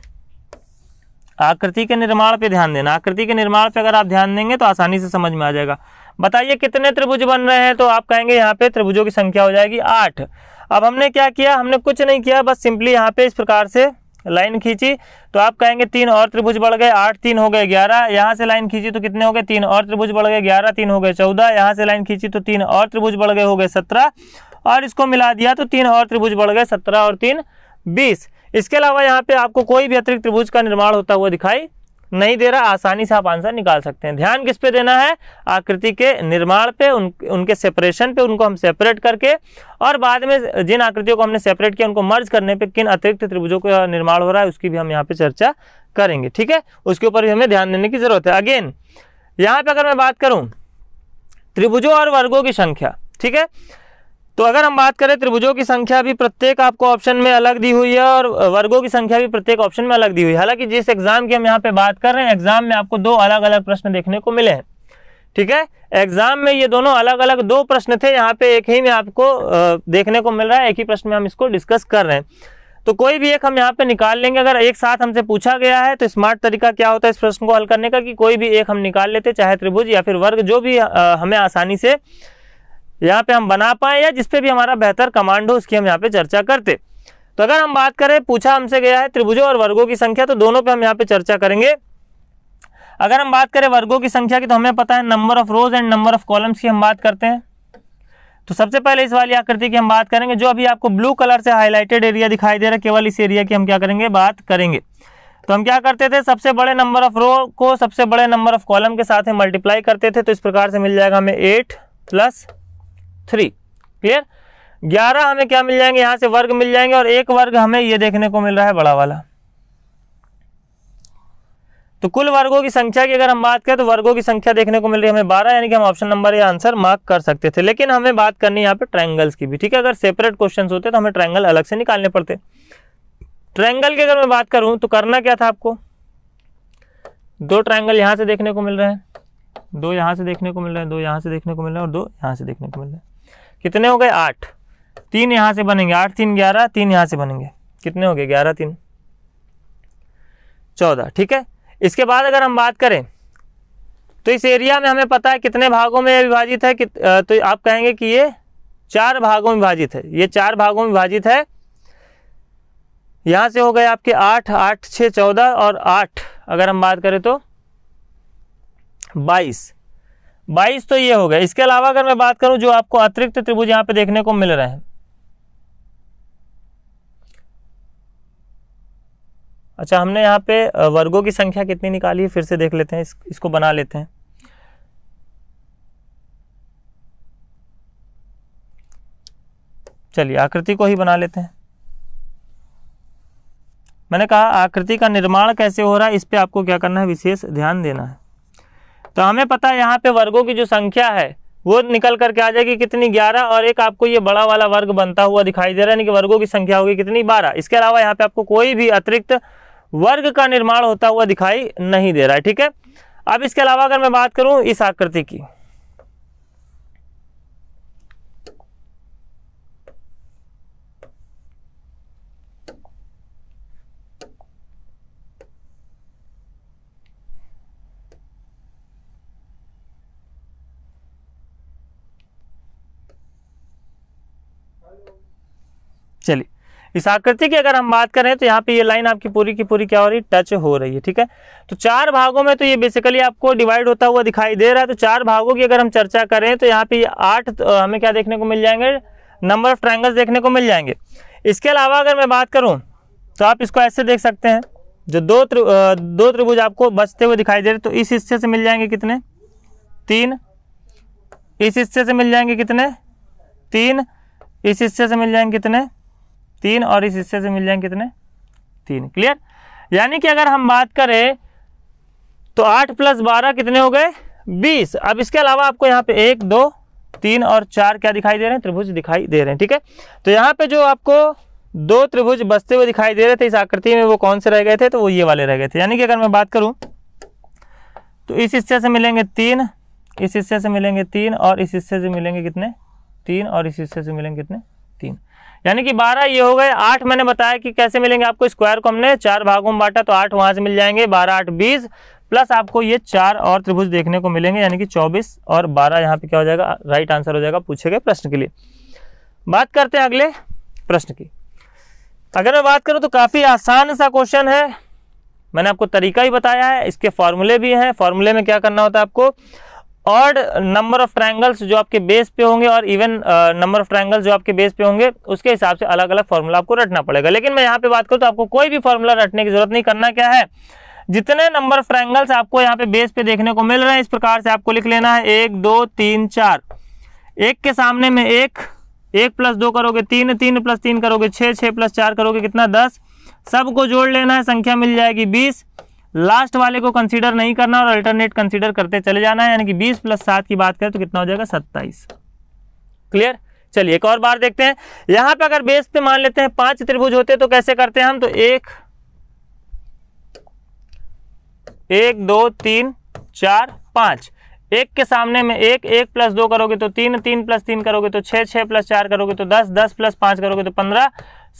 आकृति के निर्माण पे ध्यान देना। आकृति के निर्माण पे अगर आप ध्यान देंगे तो आसानी से समझ में आ जाएगा। बताइए कितने त्रिभुज बन रहे हैं, तो आप कहेंगे यहाँ पे त्रिभुजों की संख्या हो जाएगी 8। अब हमने क्या किया, हमने कुछ नहीं किया, बस सिंपली यहाँ पे इस प्रकार से लाइन खींची तो आप कहेंगे 3 और त्रिभुज बढ़ गए 8, 3 हो गए 11। यहाँ से लाइन खींची तो कितने हो गए 3 और त्रिभुज बढ़ गए 11, 3 हो गए 14। यहाँ से लाइन खींची तो 3 और त्रिभुज बढ़ गए हो गए 17 और इसको मिला दिया तो 3 और त्रिभुज बढ़ गए 17 और 3 20। इसके अलावा यहाँ पे आपको कोई भी अतिरिक्त त्रिभुज का निर्माण होता हुआ दिखाई नहीं दे रहा। आसानी से आप आंसर निकाल सकते हैं। ध्यान किस पे देना है, आकृति के निर्माण पे, उनके सेपरेशन पे, उनको हम सेपरेट करके और बाद में जिन आकृतियों को हमने सेपरेट किया उनको मर्ज करने पे किन अतिरिक्त त्रिभुजों का निर्माण हो रहा है उसकी भी हम यहाँ पे चर्चा करेंगे, ठीक है, उसके ऊपर भी हमें ध्यान देने की जरूरत है। अगेन यहाँ पे अगर मैं बात करूँ त्रिभुजों और वर्गों की संख्या, ठीक है, तो अगर हम बात करें त्रिभुजों की संख्या भी प्रत्येक आपको ऑप्शन में अलग दी हुई है और वर्गों की संख्या भी प्रत्येक ऑप्शन में अलग दी हुई है। हालांकि जिस एग्जाम की हम यहाँ पे बात कर रहे हैं एग्जाम में आपको दो अलग अलग प्रश्न देखने को मिले हैं, ठीक है, एग्जाम में ये दोनों अलग अलग दो प्रश्न थे, यहाँ पे एक ही में आपको देखने को मिल रहा है, एक ही प्रश्न में हम इसको डिस्कस कर रहे हैं। तो कोई भी एक हम यहाँ पे निकाल लेंगे। अगर एक साथ हमसे पूछा गया है तो स्मार्ट तरीका क्या होता है इस प्रश्न को हल करने का कि कोई भी एक हम निकाल लेते, चाहे त्रिभुज या फिर वर्ग, जो भी हमें आसानी से यहाँ पे हम बना पाए या जिसपे भी हमारा बेहतर कमांड हो उसकी हम यहाँ पे चर्चा करते। तो अगर हम बात करें, पूछा हमसे गया है त्रिभुजों और वर्गों की संख्या, तो दोनों पे हम यहाँ पे चर्चा करेंगे। अगर हम बात करें वर्गों की संख्या की तो हमें पता है number of rows and number of columns की हम बात करते हैं। तो सबसे पहले इस वाली आकृति की हम बात करेंगे, जो अभी आपको ब्लू कलर से हाईलाइटेड एरिया दिखाई दे रहा है, केवल इस एरिया की हम क्या करेंगे, बात करेंगे। तो हम क्या करते थे, सबसे बड़े नंबर ऑफ रो को सबसे बड़े नंबर ऑफ कॉलम के साथ हम मल्टीप्लाई करते थे, तो इस प्रकार से मिल जाएगा हमें 8 + 3, क्लियर। 11 हमें क्या मिल जाएंगे, यहाँ से वर्ग मिल जाएंगे और एक वर्ग हमें ये देखने को मिल रहा है बड़ा वाला। तो कुल वर्गों की संख्या की अगर हम बात करें तो वर्गों की संख्या देखने को मिल रही है हमें 12, यानी कि हम ऑप्शन नंबर ये आंसर मार्क कर सकते थे। लेकिन हमें बात करनी है यहाँ पे ट्रायंगल्स की भी, ठीक है, अगर सेपरेट क्वेश्चन होते तो हमें ट्रायंगल अलग से निकालने पड़ते। ट्रायंगल की अगर मैं बात करूँ तो करना क्या था आपको, दो ट्रायंगल यहाँ से देखने को मिल रहे हैं, दो यहाँ से देखने को मिल रहा है, दो यहाँ से देखने को मिल रहा है और दो यहाँ से देखने को मिल रहा है, कितने हो गए 8। 3 यहाँ से बनेंगे, 8 × 3 = 11, 3 यहाँ से बनेंगे, कितने हो गए 11 × 3 = 14, ठीक है। इसके बाद अगर हम बात करें तो इस एरिया में हमें पता है कितने भागों में विभाजित है, तो आप कहेंगे कि ये 4 भागों में विभाजित है, ये 4 भागों में विभाजित है। यहाँ से हो गए आपके 8, 8, 6, 14 और 8, अगर हम बात करें तो 22, तो ये हो गया। इसके अलावा अगर मैं बात करूं जो आपको अतिरिक्त त्रिभुज यहां पे देखने को मिल रहे हैं, अच्छा हमने यहां पे वर्गों की संख्या कितनी निकाली है फिर से देख लेते हैं, इसको बना लेते हैं। चलिए आकृति को ही बना लेते हैं। मैंने कहा आकृति का निर्माण कैसे हो रहा है इस पे आपको क्या करना है, विशेष ध्यान देना है। तो हमें पता है यहाँ पे वर्गों की जो संख्या है वो निकल करके आ जाएगी कितनी, 11 और एक आपको ये बड़ा वाला वर्ग बनता हुआ दिखाई दे रहा है, यानी कि वर्गों की संख्या होगी कितनी 12। इसके अलावा यहाँ पे आपको कोई भी अतिरिक्त वर्ग का निर्माण होता हुआ दिखाई नहीं दे रहा है, ठीक है। अब इसके अलावा अगर मैं बात करूं इस आकृति की, चलिए इस आकृति की अगर हम बात करें तो यहाँ पे ये लाइन आपकी पूरी की पूरी क्या हो रही है, टच हो रही है। ठीक है, तो चार भागों में तो ये बेसिकली आपको डिवाइड होता हुआ दिखाई दे रहा है। तो चार भागों की अगर हम चर्चा करें तो यहाँ पे आठ हमें क्या देखने को मिल जाएंगे, नंबर ऑफ ट्रायंगल्स देखने को मिल जाएंगे। इसके अलावा अगर मैं बात करूँ तो आप इसको ऐसे देख सकते हैं, जो दो त्रिभुज आपको बचते हुए दिखाई दे रहे, तो इस हिस्से से मिल जाएंगे कितने, तीन, इस हिस्से से मिल जाएंगे कितने, तीन, इस हिस्से से मिल जाएंगे कितने, तीन, और इस हिस्से से मिल जाएंगे कितने, तीन। क्लियर, यानी कि अगर हम बात करें तो 8 + 12 कितने हो गए, 20। अब इसके अलावा आपको यहाँ पे 1, 2, 3 और 4 क्या दिखाई दे रहे हैं, त्रिभुज दिखाई दे रहे हैं। ठीक है, तो यहाँ पे जो आपको 2 त्रिभुज बचते हुए दिखाई दे रहे थे इस आकृति में, वो कौन से रह गए थे, तो वो ये वाले रह गए थे। यानी कि अगर मैं बात करूँ तो इस हिस्से से मिलेंगे 3, इस हिस्से से मिलेंगे 3, और इस हिस्से से मिलेंगे कितने, 3, और इस हिस्से से मिलेंगे कितने, 3। यानी कि 12 ये हो गए। 8 मैंने बताया कि कैसे मिलेंगे आपको, स्क्वायर को हमने 4 भागों में बांटा तो 8 वहाँ से मिल जाएंगे, 12, 8, 20, प्लस आपको ये 4 और त्रिभुज देखने को मिलेंगे, यानी कि 24 और 12 यहाँ पे क्या हो जाएगा, राइट आंसर हो जाएगा पूछे गए प्रश्न के लिए। बात करते हैं अगले प्रश्न की। अगर मैं बात करूँ तो काफ़ी आसान सा क्वेश्चन है, मैंने आपको तरीका ही बताया है, इसके फॉर्मूले भी हैं। फॉर्मूले में क्या करना होता है आपको, ऑड नंबर ऑफ ट्रायंगल्स जो आपके बेस पे होंगे और इवन नंबर ऑफ ट्रायंगल्स जो आपके बेस पे होंगे, उसके हिसाब से अलग अलग फॉर्मूला आपको रटना पड़ेगा। लेकिन मैं यहाँ पे बात करूँ तो आपको कोई भी फॉर्मूला रटने की जरूरत नहीं। करना क्या है, जितने नंबर ऑफ ट्रायंगल्स आपको यहाँ पे बेस पे देखने को मिल रहे हैं, इस प्रकार से आपको लिख लेना है 1, 2, 3, 4। 1 के सामने में 1, 1 + 2 करोगे 3, 3 + 3 करोगे 6, 6 + 4 करोगे कितना, 10। सबको जोड़ लेना है, संख्या मिल जाएगी 20। लास्ट वाले को कंसीडर नहीं करना और अल्टरनेट कंसीडर करते चले जाना है, यानी कि 20 + 7 की बात करें तो कितना हो जाएगा, 27। क्लियर, चलिए एक और बार देखते हैं। यहाँ पे अगर बेस पे मान लेते हैं 5 त्रिभुज होते तो कैसे करते हैं हम, तो 1, 1, 2, 3, 4, 5। 1 के सामने में 1, 1 + 2 करोगे तो 3, 3 + 3 करोगे तो 6, 6 + 4 करोगे तो 10, 10 + 5 करोगे तो 15।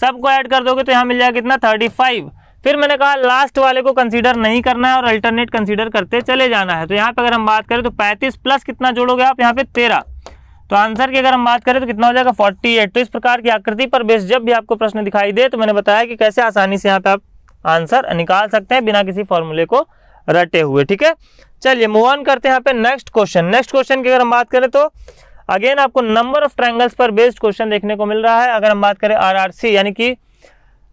सबको ऐड कर दोगे तो यहाँ मिल जाएगा कितना, 35। फिर मैंने कहा लास्ट वाले को कंसीडर नहीं करना है और अल्टरनेट कंसीडर करते चले जाना है, तो यहाँ पे अगर हम बात करें तो 35 + कितना जोड़ोगे आप यहाँ पे 13। तो आंसर की अगर हम बात करें तो कितना हो जाएगा, 48। तो इस प्रकार की आकृति पर बेस जब भी आपको प्रश्न दिखाई दे तो मैंने बताया कि कैसे आसानी से यहाँ पे आप आंसर निकाल सकते हैं बिना किसी फॉर्मूले को रटे हुए। ठीक है, चलिए मूव ऑन करते हैं यहाँ पे नेक्स्ट क्वेश्चन। नेक्स्ट क्वेश्चन की अगर हम बात करें तो अगेन आपको नंबर ऑफ ट्रायंगल्स पर बेस्ड क्वेश्चन देखने को मिल रहा है। अगर हम बात करें RRC यानी कि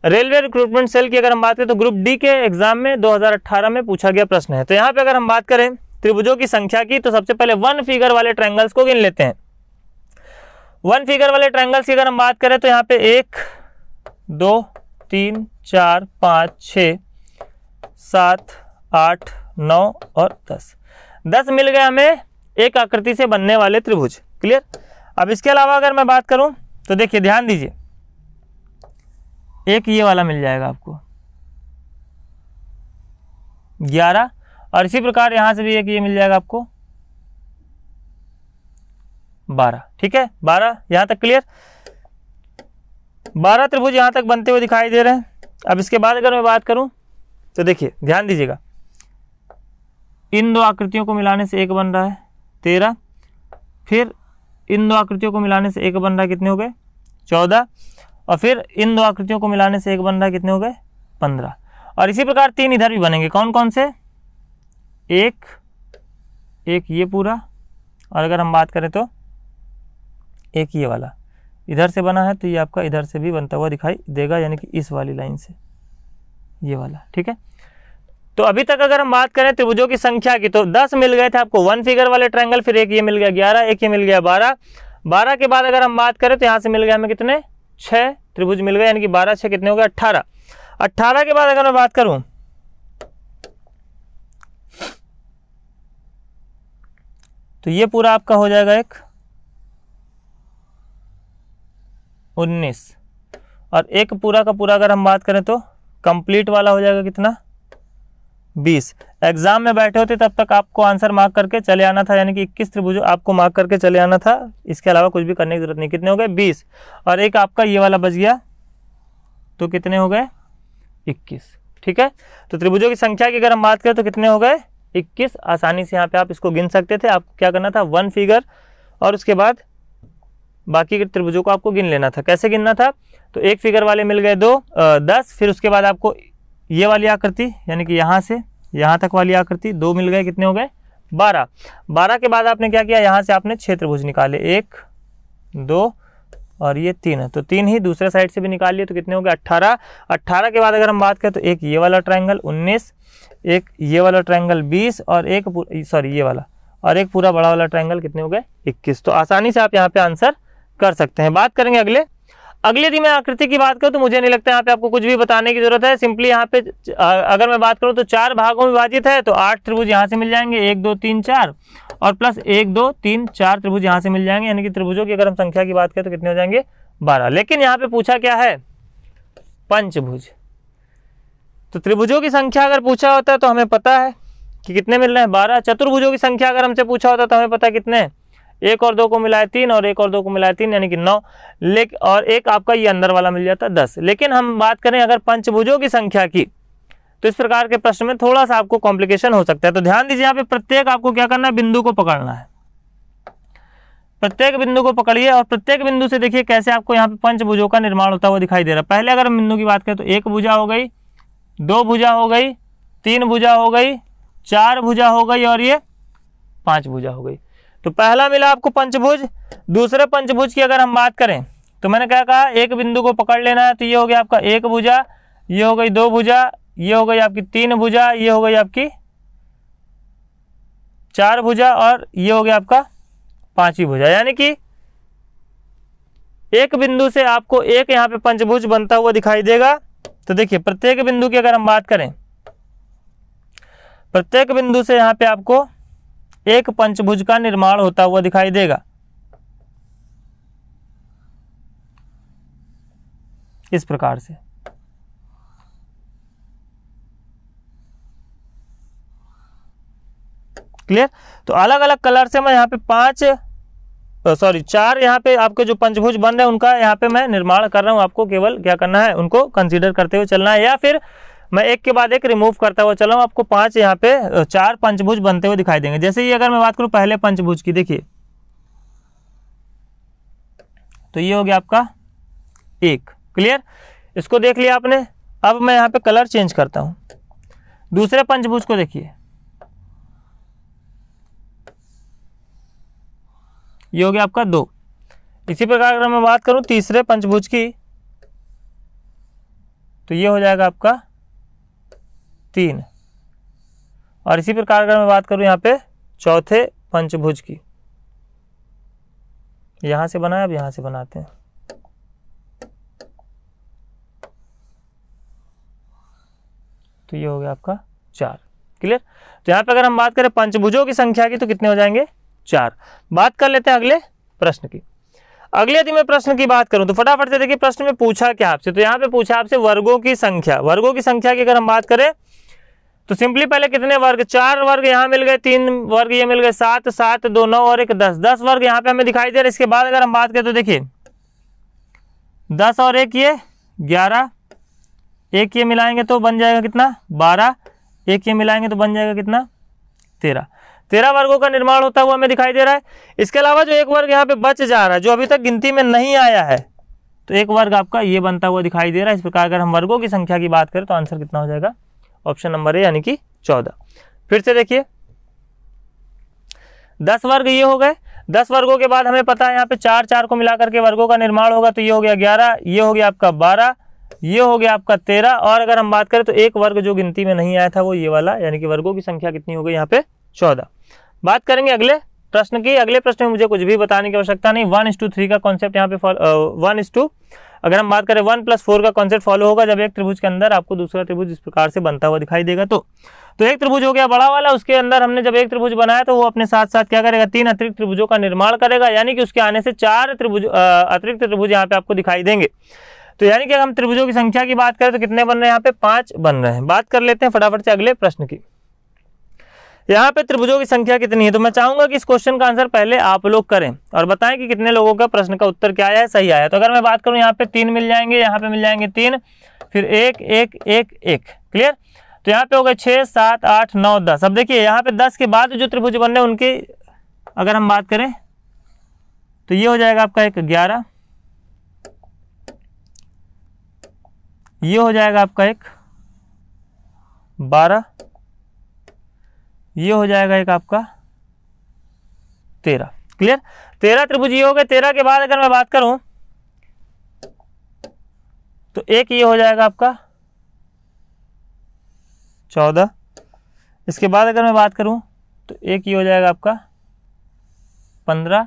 रेलवे रिक्रूटमेंट सेल की अगर हम बात करें तो ग्रुप डी के एग्जाम में 2018 में पूछा गया प्रश्न है। तो यहाँ पे अगर हम बात करें त्रिभुजों की संख्या की, तो सबसे पहले 1 फिगर वाले ट्रायंगल्स को गिन लेते हैं। 1 फिगर वाले ट्रायंगल्स की अगर हम बात करें तो यहाँ पे 1, 2, 3, 4, 5, 6, 7, 8, 9 और 10। 10 मिल गए हमें एक आकृति से बनने वाले त्रिभुज। क्लियर, अब इसके अलावा अगर मैं बात करूँ तो देखिए ध्यान दीजिए, एक ये वाला मिल जाएगा आपको 11, और इसी प्रकार यहां से भी एक ये मिल जाएगा आपको 12। ठीक है, 12 यहां तक क्लियर, 12 त्रिभुज यहां तक बनते हुए दिखाई दे रहे हैं। अब इसके बाद अगर मैं बात करूं तो देखिए ध्यान दीजिएगा, इन दो आकृतियों को मिलाने से एक बन रहा है 13, फिर इन दो आकृतियों को मिलाने से एक बन रहा है कितने हो गए 14, और फिर इन दो आकृतियों को मिलाने से एक बन रहा है कितने हो गए 15। और इसी प्रकार 3 इधर भी बनेंगे, कौन कौन से, एक ये पूरा, और अगर हम बात करें तो एक ये वाला इधर से बना है तो ये आपका इधर से भी बनता हुआ दिखाई देगा, यानी कि इस वाली लाइन से ये वाला। ठीक है, तो अभी तक अगर हम बात करें त्रिभुजों की संख्या की तो 10 मिल गए थे आपको 1 फिगर वाले ट्रायंगल, फिर एक ये मिल गया 11, एक ये मिल गया 12। 12 के बाद अगर हम बात करें तो यहाँ से मिल गया हमें कितने 6 त्रिभुज मिल गए, यानी कि 12, 6 कितने हो गए 18। 18 के बाद अगर मैं बात करूं तो ये पूरा आपका हो जाएगा एक 19, और एक पूरा का पूरा अगर हम बात करें तो कंप्लीट वाला हो जाएगा कितना 20। एग्जाम में बैठे होते तब तक आपको आंसर मार्क करके चले आना था, यानी कि 21 त्रिभुज आपको मार्क करके चले आना था, इसके अलावा कुछ भी करने की जरूरत नहीं। कितने हो गए 20, और एक आपका ये वाला बच गया तो कितने हो गए 21। ठीक है, तो त्रिभुजों की संख्या की अगर हम बात करें तो कितने हो गए 21। आसानी से यहाँ पे आप इसको गिन सकते थे, आपको क्या करना था 1 फिगर और उसके बाद बाकी के त्रिभुजों को आपको गिन लेना था। कैसे गिनना था, तो एक फिगर वाले मिल गए 2, 10। फिर उसके बाद आपको ये वाली आकृति यानी कि यहाँ से यहाँ तक वाली आकृति 2 मिल गए, कितने हो गए 12। 12 के बाद आपने क्या किया, यहाँ से आपने क्षेत्रभुज निकाले 1, 2 और ये 3 है, तो 3 ही दूसरे साइड से भी निकाल लिए तो कितने हो गए 18। 18 के बाद अगर हम बात करें तो एक ये वाला ट्रायंगल 19, एक ये वाला ट्रायंगल 20 और एक सॉरी ये वाला और एक पूरा बड़ा वाला ट्रायंगल कितने हो गए 21। तो आसानी से आप यहाँ पे आंसर कर सकते हैं। बात करेंगे अगले दिन मैं आकृति की बात करूँ तो मुझे नहीं लगता यहाँ पे आपको कुछ भी बताने की जरूरत है। सिंपली यहाँ पे अगर मैं बात करूँ तो 4 भागों में विभाजित है, तो 8 त्रिभुज यहाँ से मिल जाएंगे 1, 2, 3, 4 और प्लस 1, 2, 3, 4 त्रिभुज यहाँ से मिल जाएंगे, यानी कि त्रिभुजों की अगर हम संख्या की बात करें तो कितने हो जाएंगे 12। लेकिन यहाँ पे पूछा क्या है पंचभुज, तो त्रिभुजों की संख्या अगर पूछा होता है तो हमें पता है कि कितने मिल रहे हैं 12। चतुर्भुजों की संख्या अगर हमसे पूछा होता तो हमें पता है कितने, 1 और 2 को मिलाए 3 और 1 और 2 को मिलाए 3 यानी कि 9, लेकिन और एक आपका ये अंदर वाला मिल जाता 10। लेकिन हम बात करें अगर पंचभुजों की संख्या की तो इस प्रकार के प्रश्न में थोड़ा सा आपको कॉम्प्लिकेशन हो सकता है। तो ध्यान दीजिए यहाँ पे प्रत्येक आपको क्या करना है, बिंदु को पकड़ना है। प्रत्येक बिंदु को पकड़िए और प्रत्येक बिंदु से देखिए कैसे आपको यहाँ पे पंचभुजों का निर्माण होता हुआ दिखाई दे रहा है। पहले अगर हम बिंदु की बात करें तो 1 भुजा हो गई, 2 भुजा हो गई, 3 भुजा हो गई, 4 भुजा हो गई और ये 5 भुजा हो गई। तो पहला मिला आपको पंचभुज। दूसरे पंचभुज की अगर हम बात करें तो मैंने क्या कहा, एक बिंदु को पकड़ लेना है, तो ये हो गया आपका 1 भुजा, ये हो गई 2 भुजा, ये हो गई आपकी 3 भुजा, ये हो गई आपकी 4 भुजा और ये हो गया आपका 5वीं भुजा। यानी कि एक बिंदु से आपको एक यहाँ पे पंचभुज बनता हुआ दिखाई देगा। तो देखिए प्रत्येक बिंदु की अगर हम बात करें, प्रत्येक बिंदु से यहाँ पे आपको एक पंचभुज का निर्माण होता हुआ दिखाई देगा। इस प्रकार से क्लियर। तो अलग अलग कलर से मैं यहाँ पे 4 यहाँ पे आपके जो पंचभुज बन रहे हैं उनका यहाँ पे मैं निर्माण कर रहा हूँ। आपको केवल क्या करना है, उनको कंसीडर करते हुए चलना है, या फिर मैं एक के बाद एक रिमूव करता हुआ चला हूँ। आपको 5 यहाँ पे 4 पंचभुज बनते हुए दिखाई देंगे। जैसे ये अगर मैं बात करूँ पहले पंचभुज की, देखिए तो ये हो गया आपका 1, क्लियर, इसको देख लिया आपने। अब मैं यहाँ पे कलर चेंज करता हूँ, दूसरे पंचभुज को देखिए, ये हो गया आपका 2। इसी प्रकार अगर मैं बात करूँ तीसरे पंचभुज की तो ये हो जाएगा आपका 3 और इसी प्रकार अगर मैं बात करूं यहाँ पे चौथे पंचभुज की, यहाँ से बनाया, अब यहाँ से बनाते हैं, तो ये हो गया आपका 4, क्लियर। तो यहाँ पे अगर हम बात करें पंचभुजों की संख्या की तो कितने हो जाएंगे 4। बात कर लेते हैं अगले प्रश्न की। अगले यदि मैं प्रश्न की बात करूं तो फटाफट से देखिए प्रश्न में पूछा क्या आपसे, तो यहाँ पे पूछा आपसे वर्गों की संख्या। वर्गों की संख्या की अगर हम बात करें तो सिंपली पहले कितने वर्ग, 4 वर्ग यहाँ मिल गए, 3 वर्ग ये मिल गए, 7, 7, 2, 9 और एक 10, 10 वर्ग यहाँ पे हमें दिखाई दे रहे। इसके बाद अगर हम बात करें तो देखिए 10 और एक ये 11, एक ये मिलाएंगे तो बन जाएगा कितना 12, एक ये मिलाएंगे तो बन जाएगा कितना 13 वर्गों का निर्माण होता हुआ हमें दिखाई दे रहा है। इसके अलावा जो एक वर्ग यहाँ पे बच जा रहा है, जो अभी तक गिनती में नहीं आया है, तो एक वर्ग आपका ये बनता हुआ दिखाई दे रहा है। इस प्रकार अगर हम वर्गों की संख्या की बात करें तो आंसर कितना हो जाएगा, ऑप्शन नंबर ए यानी कि 14। फिर से देखिए 10 वर्ग ये हो गए। 10 वर्गों के बाद हमें पता है यहाँ पे 4, 4 को मिलाकर के वर्गों का निर्माण होगा, तो ये हो गया 11, ये हो गया आपका 12, ये हो गया आपका 13 और अगर हम बात करें तो एक वर्ग जो गिनती में नहीं आया था वो ये वाला, यानी कि वर्गों की संख्या कितनी हो गई यहाँ पे 14। बात करेंगे अगले प्रश्न की। अगले प्रश्न में मुझे कुछ भी बताने की आवश्यकता नहीं। 1:3 का कॉन्सेप्ट यहाँ पे 1:2 अगर हम बात करें 1+4 का कॉन्सेप्ट फॉलो होगा, जब एक त्रिभुज के अंदर आपको दूसरा त्रिभुज इस प्रकार से बनता हुआ दिखाई देगा। तो एक त्रिभुज हो गया बड़ा वाला, उसके अंदर हमने जब एक त्रिभुज बनाया तो वो अपने साथ साथ क्या करेगा, 3 अतिरिक्त त्रिभुजों का निर्माण करेगा, यानी कि उसके आने से 4 त्रिभुज अतिरिक्त त्रिभुज यहाँ पे आपको दिखाई देंगे। तो यानी कि अगर हम त्रिभुजों की संख्या की बात करें तो कितने बन रहे हैं यहाँ पे 5 बन रहे हैं। बात कर लेते हैं फटाफट से अगले प्रश्न की। यहाँ पे त्रिभुजों की संख्या कितनी है, तो मैं चाहूंगा कि इस क्वेश्चन का आंसर पहले आप लोग करें और बताएं कि कितने लोगों का प्रश्न का उत्तर क्या आया है, सही आया। तो अगर मैं बात करूं यहाँ पे 3 मिल जाएंगे, यहाँ पे मिल जाएंगे 3, फिर 1, 1, 1, 1, क्लियर। तो यहाँ पे हो गए 6, 7, 8, 9, 10। अब देखिए यहाँ पे 10 के बाद जो त्रिभुज बन रहे हैं उनकी अगर हम बात करें तो ये हो जाएगा आपका एक 11, ये हो जाएगा आपका एक 12, ये हो जाएगा एक आपका 13। क्लियर, 13 त्रिभुज ये हो गए। 13 के बाद अगर मैं बात करूं तो एक ये हो जाएगा आपका 14। इसके बाद अगर मैं बात करूं तो एक ये हो जाएगा आपका 15,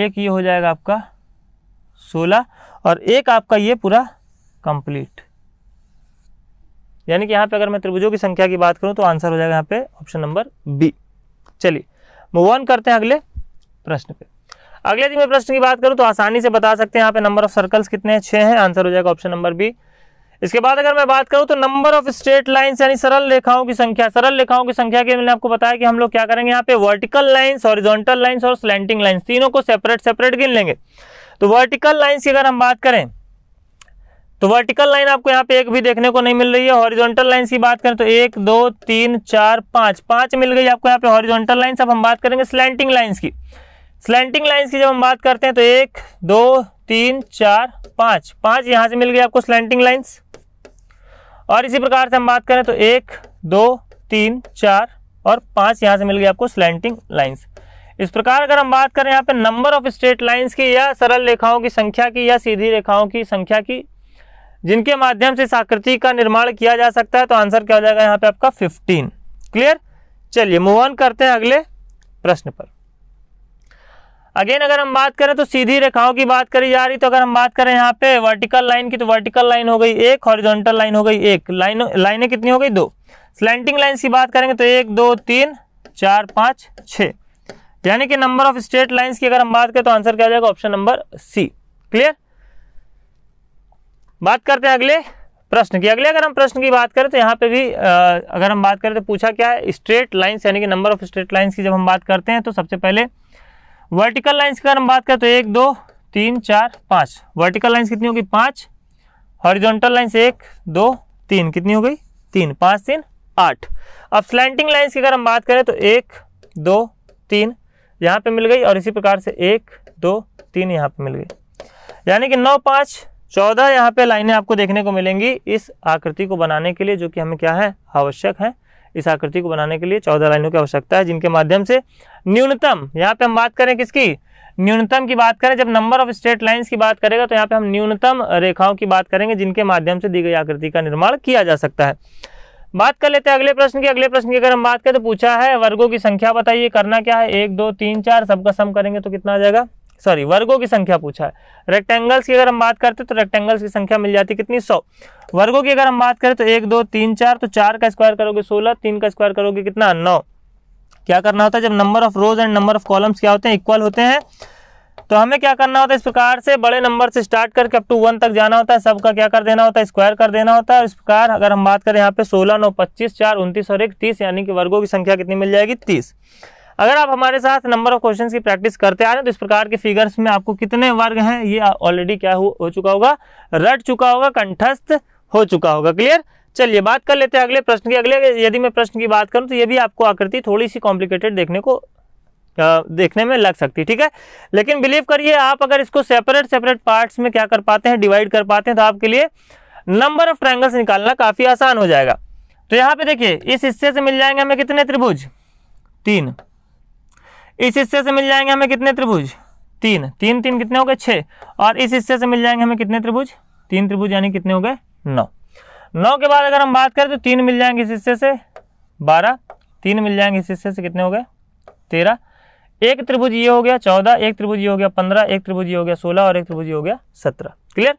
एक ये हो जाएगा आपका 16 और एक आपका ये पूरा कंप्लीट। यानी कि यहाँ पे अगर मैं त्रिभुजों की संख्या की बात करूं तो आंसर हो जाएगा यहाँ पे ऑप्शन नंबर बी। चलिए मूव ऑन करते हैं अगले प्रश्न पे। अगले यदि मैं प्रश्न की बात करूं तो आसानी से बता सकते हैं यहाँ पे नंबर ऑफ सर्कल्स कितने हैं, 6 हैं। आंसर हो जाएगा ऑप्शन नंबर बी। इसके बाद अगर मैं बात करूं तो नंबर ऑफ स्ट्रेट लाइंस यानी सरल रेखाओं की संख्या। सरल रेखाओं की संख्या के मैंने आपको बताया कि हम लोग क्या करेंगे यहाँ पे वर्टिकल लाइंस, हॉरिजॉन्टल लाइंस और स्लैंटिंग लाइंस तीनों को सेपरेट सेपरेट गिन लेंगे। तो वर्टिकल लाइंस की अगर हम बात करें तो वर्टिकल लाइन आपको यहाँ पे एक भी देखने को नहीं मिल रही है। हॉरिजॉन्टल लाइंस की बात करें तो 1 2 3 4 5 मिल गई आपको यहाँ पे हॉरिजॉन्टल लाइंस। अब हम बात करेंगे स्लैंटिंग लाइंस की। स्लैंटिंग लाइंस की जब हम बात करते हैं तो 1 2 3 4 5 यहाँ से मिल गई आपको स्लैंटिंग लाइंस। और इसी प्रकार से हम बात करें तो 1 2 3 4 और 5 यहाँ से मिल गई आपको स्लैंटिंग लाइंस। इस प्रकार अगर हम बात करें यहाँ पे नंबर ऑफ स्ट्रेट लाइंस की या सरल रेखाओं की संख्या की या सीधी रेखाओं की संख्या की जिनके माध्यम से इस आकृति का निर्माण किया जा सकता है तो आंसर क्या हो जाएगा यहाँ पे आपका 15। क्लियर, चलिए मूव ऑन करते हैं अगले प्रश्न पर। अगेन अगर हम बात करें तो सीधी रेखाओं की बात करी जा रही, तो अगर हम बात करें यहाँ पे वर्टिकल लाइन की तो वर्टिकल लाइन हो गई 1, हॉरिजॉन्टल लाइन हो गई 1, लाइनें कितनी हो गई 2। स्लैंटिंग लाइन्स की बात करेंगे तो 1 2 3 4 5 6 यानी कि नंबर ऑफ स्ट्रेट लाइन्स की अगर हम बात करें तो आंसर क्या हो जाएगा ऑप्शन नंबर सी। क्लियर, बात करते हैं अगले प्रश्न की। अगले अगर हम प्रश्न की बात करें तो यहाँ पे भी अगर हम बात करें तो पूछा क्या है, स्ट्रेट लाइन्स यानी कि नंबर ऑफ स्ट्रेट लाइन्स की जब हम बात करते हैं तो सबसे पहले वर्टिकल लाइंस की अगर हम बात करें तो 1 2 3 4 5 वर्टिकल लाइंस कितनी होगी 5, हॉरिजॉन्टल लाइंस 1 2 3 कितनी हो गई 3, 5 3 8। अब स्लैंटिंग लाइंस की अगर हम बात करें तो 1 2 3 यहाँ पे मिल गई और इसी प्रकार से 1 2 3 यहाँ पे मिल गई यानी कि 9 5 14 यहाँ पे लाइनें आपको देखने को मिलेंगी इस आकृति को बनाने के लिए, जो कि हमें क्या है आवश्यक है। इस आकृति को बनाने के लिए 14 लाइनों की आवश्यकता है जिनके माध्यम से न्यूनतम, यहाँ पे हम बात करें किसकी, न्यूनतम की बात करें। जब नंबर ऑफ स्ट्रेट लाइंस की बात करेगा तो यहाँ पे हम न्यूनतम रेखाओं की बात करेंगे जिनके माध्यम से दी गई आकृति का निर्माण किया जा सकता है। बात कर लेते हैं अगले प्रश्न की। अगले प्रश्न की अगर हम बात करें तो पूछा है वर्गों की संख्या बताइए। करना क्या है 1 2 3 4 सबका सम करेंगे तो कितना आ जाएगा, सॉरी वर्गों की संख्या पूछा है। रेक्टेंगल्स की अगर हम बात करते हैं तो रेक्टेंगल्स की संख्या मिल जाती है कितनी 100। वर्गों की अगर हम बात करें तो 1 2 3 4 तो 4 का स्क्वायर करोगे 16, 3 का स्क्वायर करोगे कितना 9। क्या करना होता है जब number of rows and number of columns क्या होते हैं इक्वल होते हैं तो हमें क्या करना होता है इस प्रकार से बड़े नंबर से स्टार्ट करके अप टू 1 तक जाना होता है। सबका क्या कर देना होता है स्क्वायर कर देना होता है। इस प्रकार अगर हम बात करें यहाँ पे 16 9 25 4 29 और 1 30 यानी कि वर्गों की संख्या कितनी मिल जाएगी 30। अगर आप हमारे साथ नंबर ऑफ क्वेश्चंस की प्रैक्टिस करते आ रहे हैं तो इस प्रकार के फिगर्स में आपको कितने वर्ग हैं ये ऑलरेडी क्या हो चुका होगा, रट चुका होगा, कंठस्थ हो चुका होगा। क्लियर, चलिए बात कर लेते हैं अगले प्रश्न की। अगले यदि मैं प्रश्न की बात करूं तो ये भी आपको आकृति थोड़ी सी कॉम्प्लिकेटेड देखने में लग सकती है, ठीक है। लेकिन बिलीव करिए आप अगर इसको सेपरेट पार्ट्स में क्या कर पाते हैं डिवाइड कर पाते हैं तो आपके लिए नंबर ऑफ ट्रायंगल्स निकालना काफी आसान हो जाएगा। तो यहाँ पे देखिए इस हिस्से से मिल जाएंगे हमें कितने त्रिभुज 3, इस हिस्से से मिल जाएंगे हमें कितने त्रिभुज 3 3 3 कितने हो गए 6 और इस हिस्से से मिल जाएंगे हमें कितने त्रिभुज 3 त्रिभुज यानी कितने हो गए 9 के बाद अगर हम बात करें तो 3 मिल जाएंगे इस हिस्से से 12, 3 मिल जाएंगे इस हिस्से से कितने हो गए 13, एक त्रिभुज ये हो गया 14, एक त्रिभुज ये हो गया 15, एक त्रिभुज ये हो गया 16 और एक त्रिभुज ये हो गया 17। क्लियर,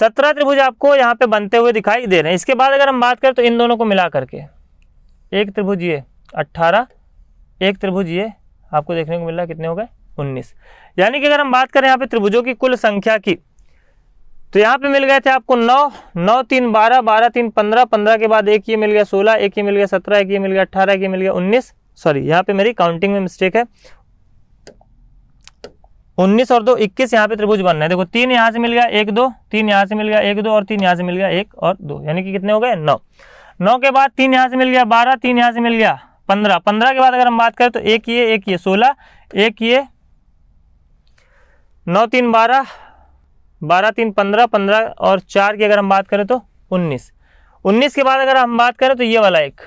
17 त्रिभुज आपको यहाँ पे बनते हुए दिखाई दे रहे हैं। इसके बाद अगर हम बात करें तो इन दोनों को मिला करके एक त्रिभुज ये 18, एक त्रिभुज ये आपको देखने को मिल रहा है कितने हो गए 19। यानी कि अगर हम बात करें यहाँ पे त्रिभुजों की कुल संख्या की तो यहाँ पे मिल गए थे आपको 9 9 3 12 12 3 15 15 के बाद एक ये मिल गया 16, एक ये मिल गया 17, एक ये मिल गया 18, एक ये मिल गया 19। सॉरी यहाँ पे मेरी काउंटिंग में मिस्टेक है, 19 और 2 21 यहाँ पे त्रिभुज बन रहे हैं। देखो 3 यहाँ से मिल गया 1 2 3 यहाँ से मिल गया 1 2 और 3 यहाँ से मिल गया 1 और 2 यानी कि कितने हो गए 9 के बाद 3 यहाँ से मिल गया 12, 3 यहाँ से मिल गया 15 के बाद अगर हम बात करें तो एक ये 16, एक ये 9 3 12 12 3 15 15 और 4 की अगर हम बात करें तो 19। 19 के बाद अगर हम बात करें तो ये वाला एक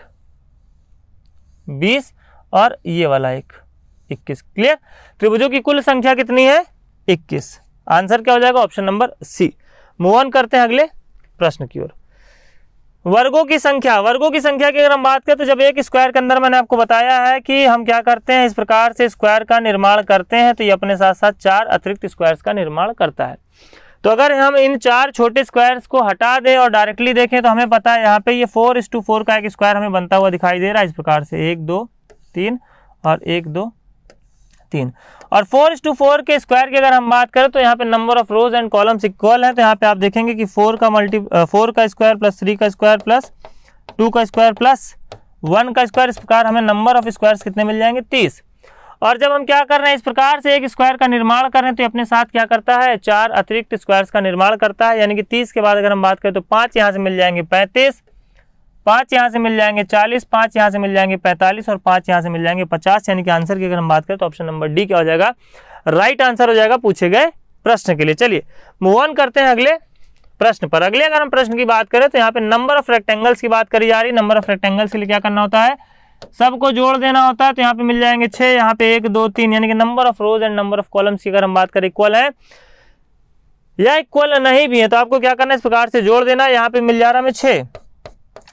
20 और ये वाला एक 21। क्लियर। त्रिभुजों की कुल संख्या कितनी है? 21। आंसर क्या हो जाएगा? Option number C. Move on करते हैं अगले प्रश्न की ओर। वर्गों की संख्या, वर्गों की संख्या की अगर हम बात करें तो जब एक स्क्वायर के अंदर मैंने आपको बताया है कि हम क्या करते हैं, इस प्रकार से स्क्वायर का निर्माण करते हैं, तो ये अपने साथ साथ चार अतिरिक्त स्क्वायर्स का निर्माण करता है। तो अगर हम इन चार छोटे स्क्वायर्स को हटा दें और डायरेक्टली देखें तो हमें पता है यहाँ पे ये 4:4 का एक स्क्वायर हमें बनता हुआ दिखाई दे रहा है, इस प्रकार से 1 2 3 और 1 2 3। और 4:4 के स्क्वायर की अगर हम बात करें तो यहाँ पे number of rows and columns equal है, तो यहाँ पे आप देखेंगे कि 4 का स्क्वायर प्लस 3 का स्क्वायर प्लस 2 का स्क्वायर प्लस 1 का स्क्वायर, इस प्रकार हमें नंबर ऑफ स्क्वायर्स कितने मिल जाएंगे? 30। और जब हम क्या कर रहे हैं, इस प्रकार से एक स्क्वायर का निर्माण कर रहे हैं, तो अपने साथ क्या करता है? चार अतिरिक्त स्क्वायर्स का निर्माण करता है, यानी कि 30 के बाद अगर हम बात करें तो 5 यहाँ से मिल जाएंगे 35, 5 यहाँ से मिल जाएंगे 40, 5 यहाँ से मिल जाएंगे 45 और 5 यहाँ से मिल जाएंगे 50। यानी कि आंसर की अगर हम बात करें तो ऑप्शन नंबर डी क्या हो जाएगा? राइट आंसर हो जाएगा पूछे गए प्रश्न के लिए। चलिए मूव ऑन करते हैं अगले प्रश्न पर। अगले अगर हम प्रश्न की बात करें तो यहाँ पे नंबर ऑफ रेक्टेंगल्स की बात करी जा रही है। नंबर ऑफ रेक्टेंगल्स के लिए क्या करना होता है? सबको जोड़ देना होता है। तो यहाँ पे मिल जाएंगे 6, यहाँ पे 1 2 3, यानी कि number of rows and number of columns की अगर हम बात करें इक्वल है या इक्वल नहीं भी है, तो आपको क्या करना है, इस प्रकार से जोड़ देना। यहाँ पे मिल जा रहा है हमें 6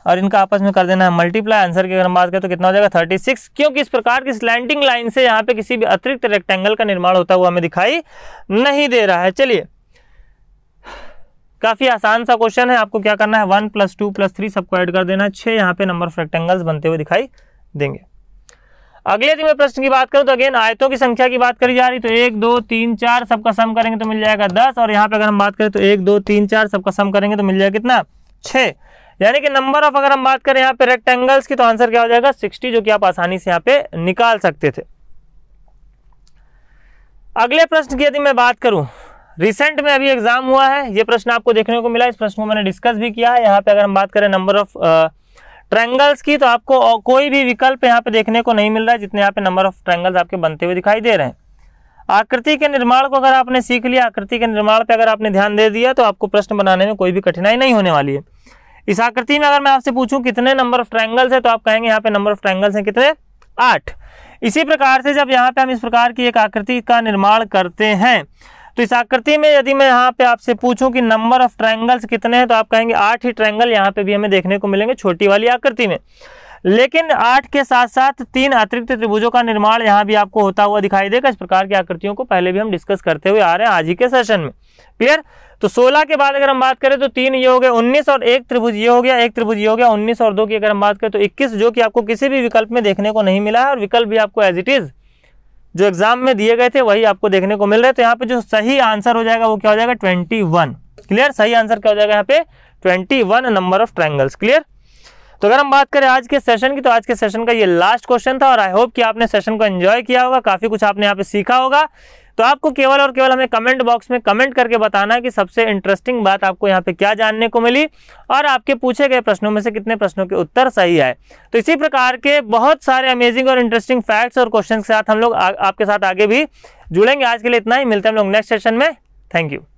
और इनका आपस में कर देना है मल्टीप्लाई। आंसर की अगर हम बात करें तो कितना हो जाएगा? 36। क्योंकि इस प्रकार की स्लैंटिंग लाइन से यहाँ पे किसी भी अतिरिक्त रेक्टेंगल का निर्माण होता हुआ हमें दिखाई नहीं दे रहा है। चलिए, काफी आसान सा क्वेश्चन है। आपको क्या करना है, 1 + 2 + 3 सबको ऐड कर देना है 6, यहाँ पे नंबर ऑफ रेक्टेंगल्स बनते हुए दिखाई देंगे। अगले दिन में प्रश्न की बात करूं तो अगेन आयतों की संख्या की बात करी जा रही, तो 1 2 3 4 सबका सम करेंगे तो मिल जाएगा 10, और यहाँ पे अगर हम बात करें तो 1 2 3 4 सबका सम करेंगे तो मिल जाएगा कितना? 6। यानी कि नंबर ऑफ अगर हम बात करें यहाँ पे रेक्टेंगल्स की तो आंसर क्या हो जाएगा? 60, जो कि आप आसानी से यहाँ पे निकाल सकते थे। अगले प्रश्न की यदि मैं बात करूं, रिसेंट में अभी एग्जाम हुआ है, ये प्रश्न आपको देखने को मिला, इस प्रश्न को मैंने डिस्कस भी किया है। यहाँ पे अगर हम बात करें नंबर ऑफ ट्रायंगल्स की तो आपको कोई भी विकल्प यहाँ पे देखने को नहीं मिल रहा है, जितने यहाँ पे नंबर ऑफ ट्रायंगल्स आपके बनते हुए दिखाई दे रहे हैं। आकृति के निर्माण को अगर आपने सीख लिया, आकृति के निर्माण पे अगर आपने ध्यान दे दिया तो आपको प्रश्न बनाने में कोई भी कठिनाई नहीं होने वाली है। इस आकृति में अगर मैं आपसे पूछूं कितने नंबर ऑफ ट्रायंगल्स है तो आप कहेंगे यहाँ पे नंबर ऑफ ट्रायंगल्स हैं कितने? 8। इसी प्रकार से जब यहाँ पे हम इस प्रकार की एक आकृति का निर्माण करते हैं तो इस आकृति में यदि मैं यहाँ पे आपसे पूछूं कि नंबर ऑफ ट्रायंगल्स कितने हैं तो आप कहेंगे 8 ही ट्रायंगल यहाँ पे भी हमें देखने को मिलेंगे छोटी वाली आकृति में। लेकिन 8 के साथ साथ 3 अतिरिक्त त्रिभुजों का निर्माण यहाँ भी आपको होता हुआ दिखाई देगा। इस प्रकार की आकृतियों को पहले भी हम डिस्कस करते हुए आ रहे हैं आज ही के सेशन में। क्लियर। तो 16 के बाद अगर हम बात करें तो 3 ये हो गए 19 और एक त्रिभुज ये हो गया, एक त्रिभुज ये हो गया 19 और 2 की अगर हम बात करें तो 21, जो कि आपको किसी भी विकल्प में देखने को नहीं मिला है और विकल्प भी आपको एज इट इज जो एग्जाम में दिए गए थे वही आपको देखने को मिल रहे हैं। तो यहाँ पे जो सही आंसर हो जाएगा वो क्या हो जाएगा? 21। क्लियर। सही आंसर क्या हो जाएगा यहाँ पे? 21 नंबर ऑफ ट्रायंगल्स। क्लियर। तो अगर हम बात करें आज के सेशन की तो आज के सेशन का ये लास्ट क्वेश्चन था और आई होप कि आपने सेशन को एंजॉय किया होगा, काफी कुछ आपने यहाँ पे सीखा होगा। तो आपको केवल और केवल हमें कमेंट बॉक्स में कमेंट करके बताना है कि सबसे इंटरेस्टिंग बात आपको यहाँ पे क्या जानने को मिली और आपके पूछे गए प्रश्नों में से कितने प्रश्नों के उत्तर सही आए। तो इसी प्रकार के बहुत सारे अमेजिंग और इंटरेस्टिंग फैक्ट्स और क्वेश्चन के साथ हम लोग आपके साथ आगे भी जुड़ेंगे। आज के लिए इतना ही, मिलते हैं हम लोग नेक्स्ट सेशन में। Thank you.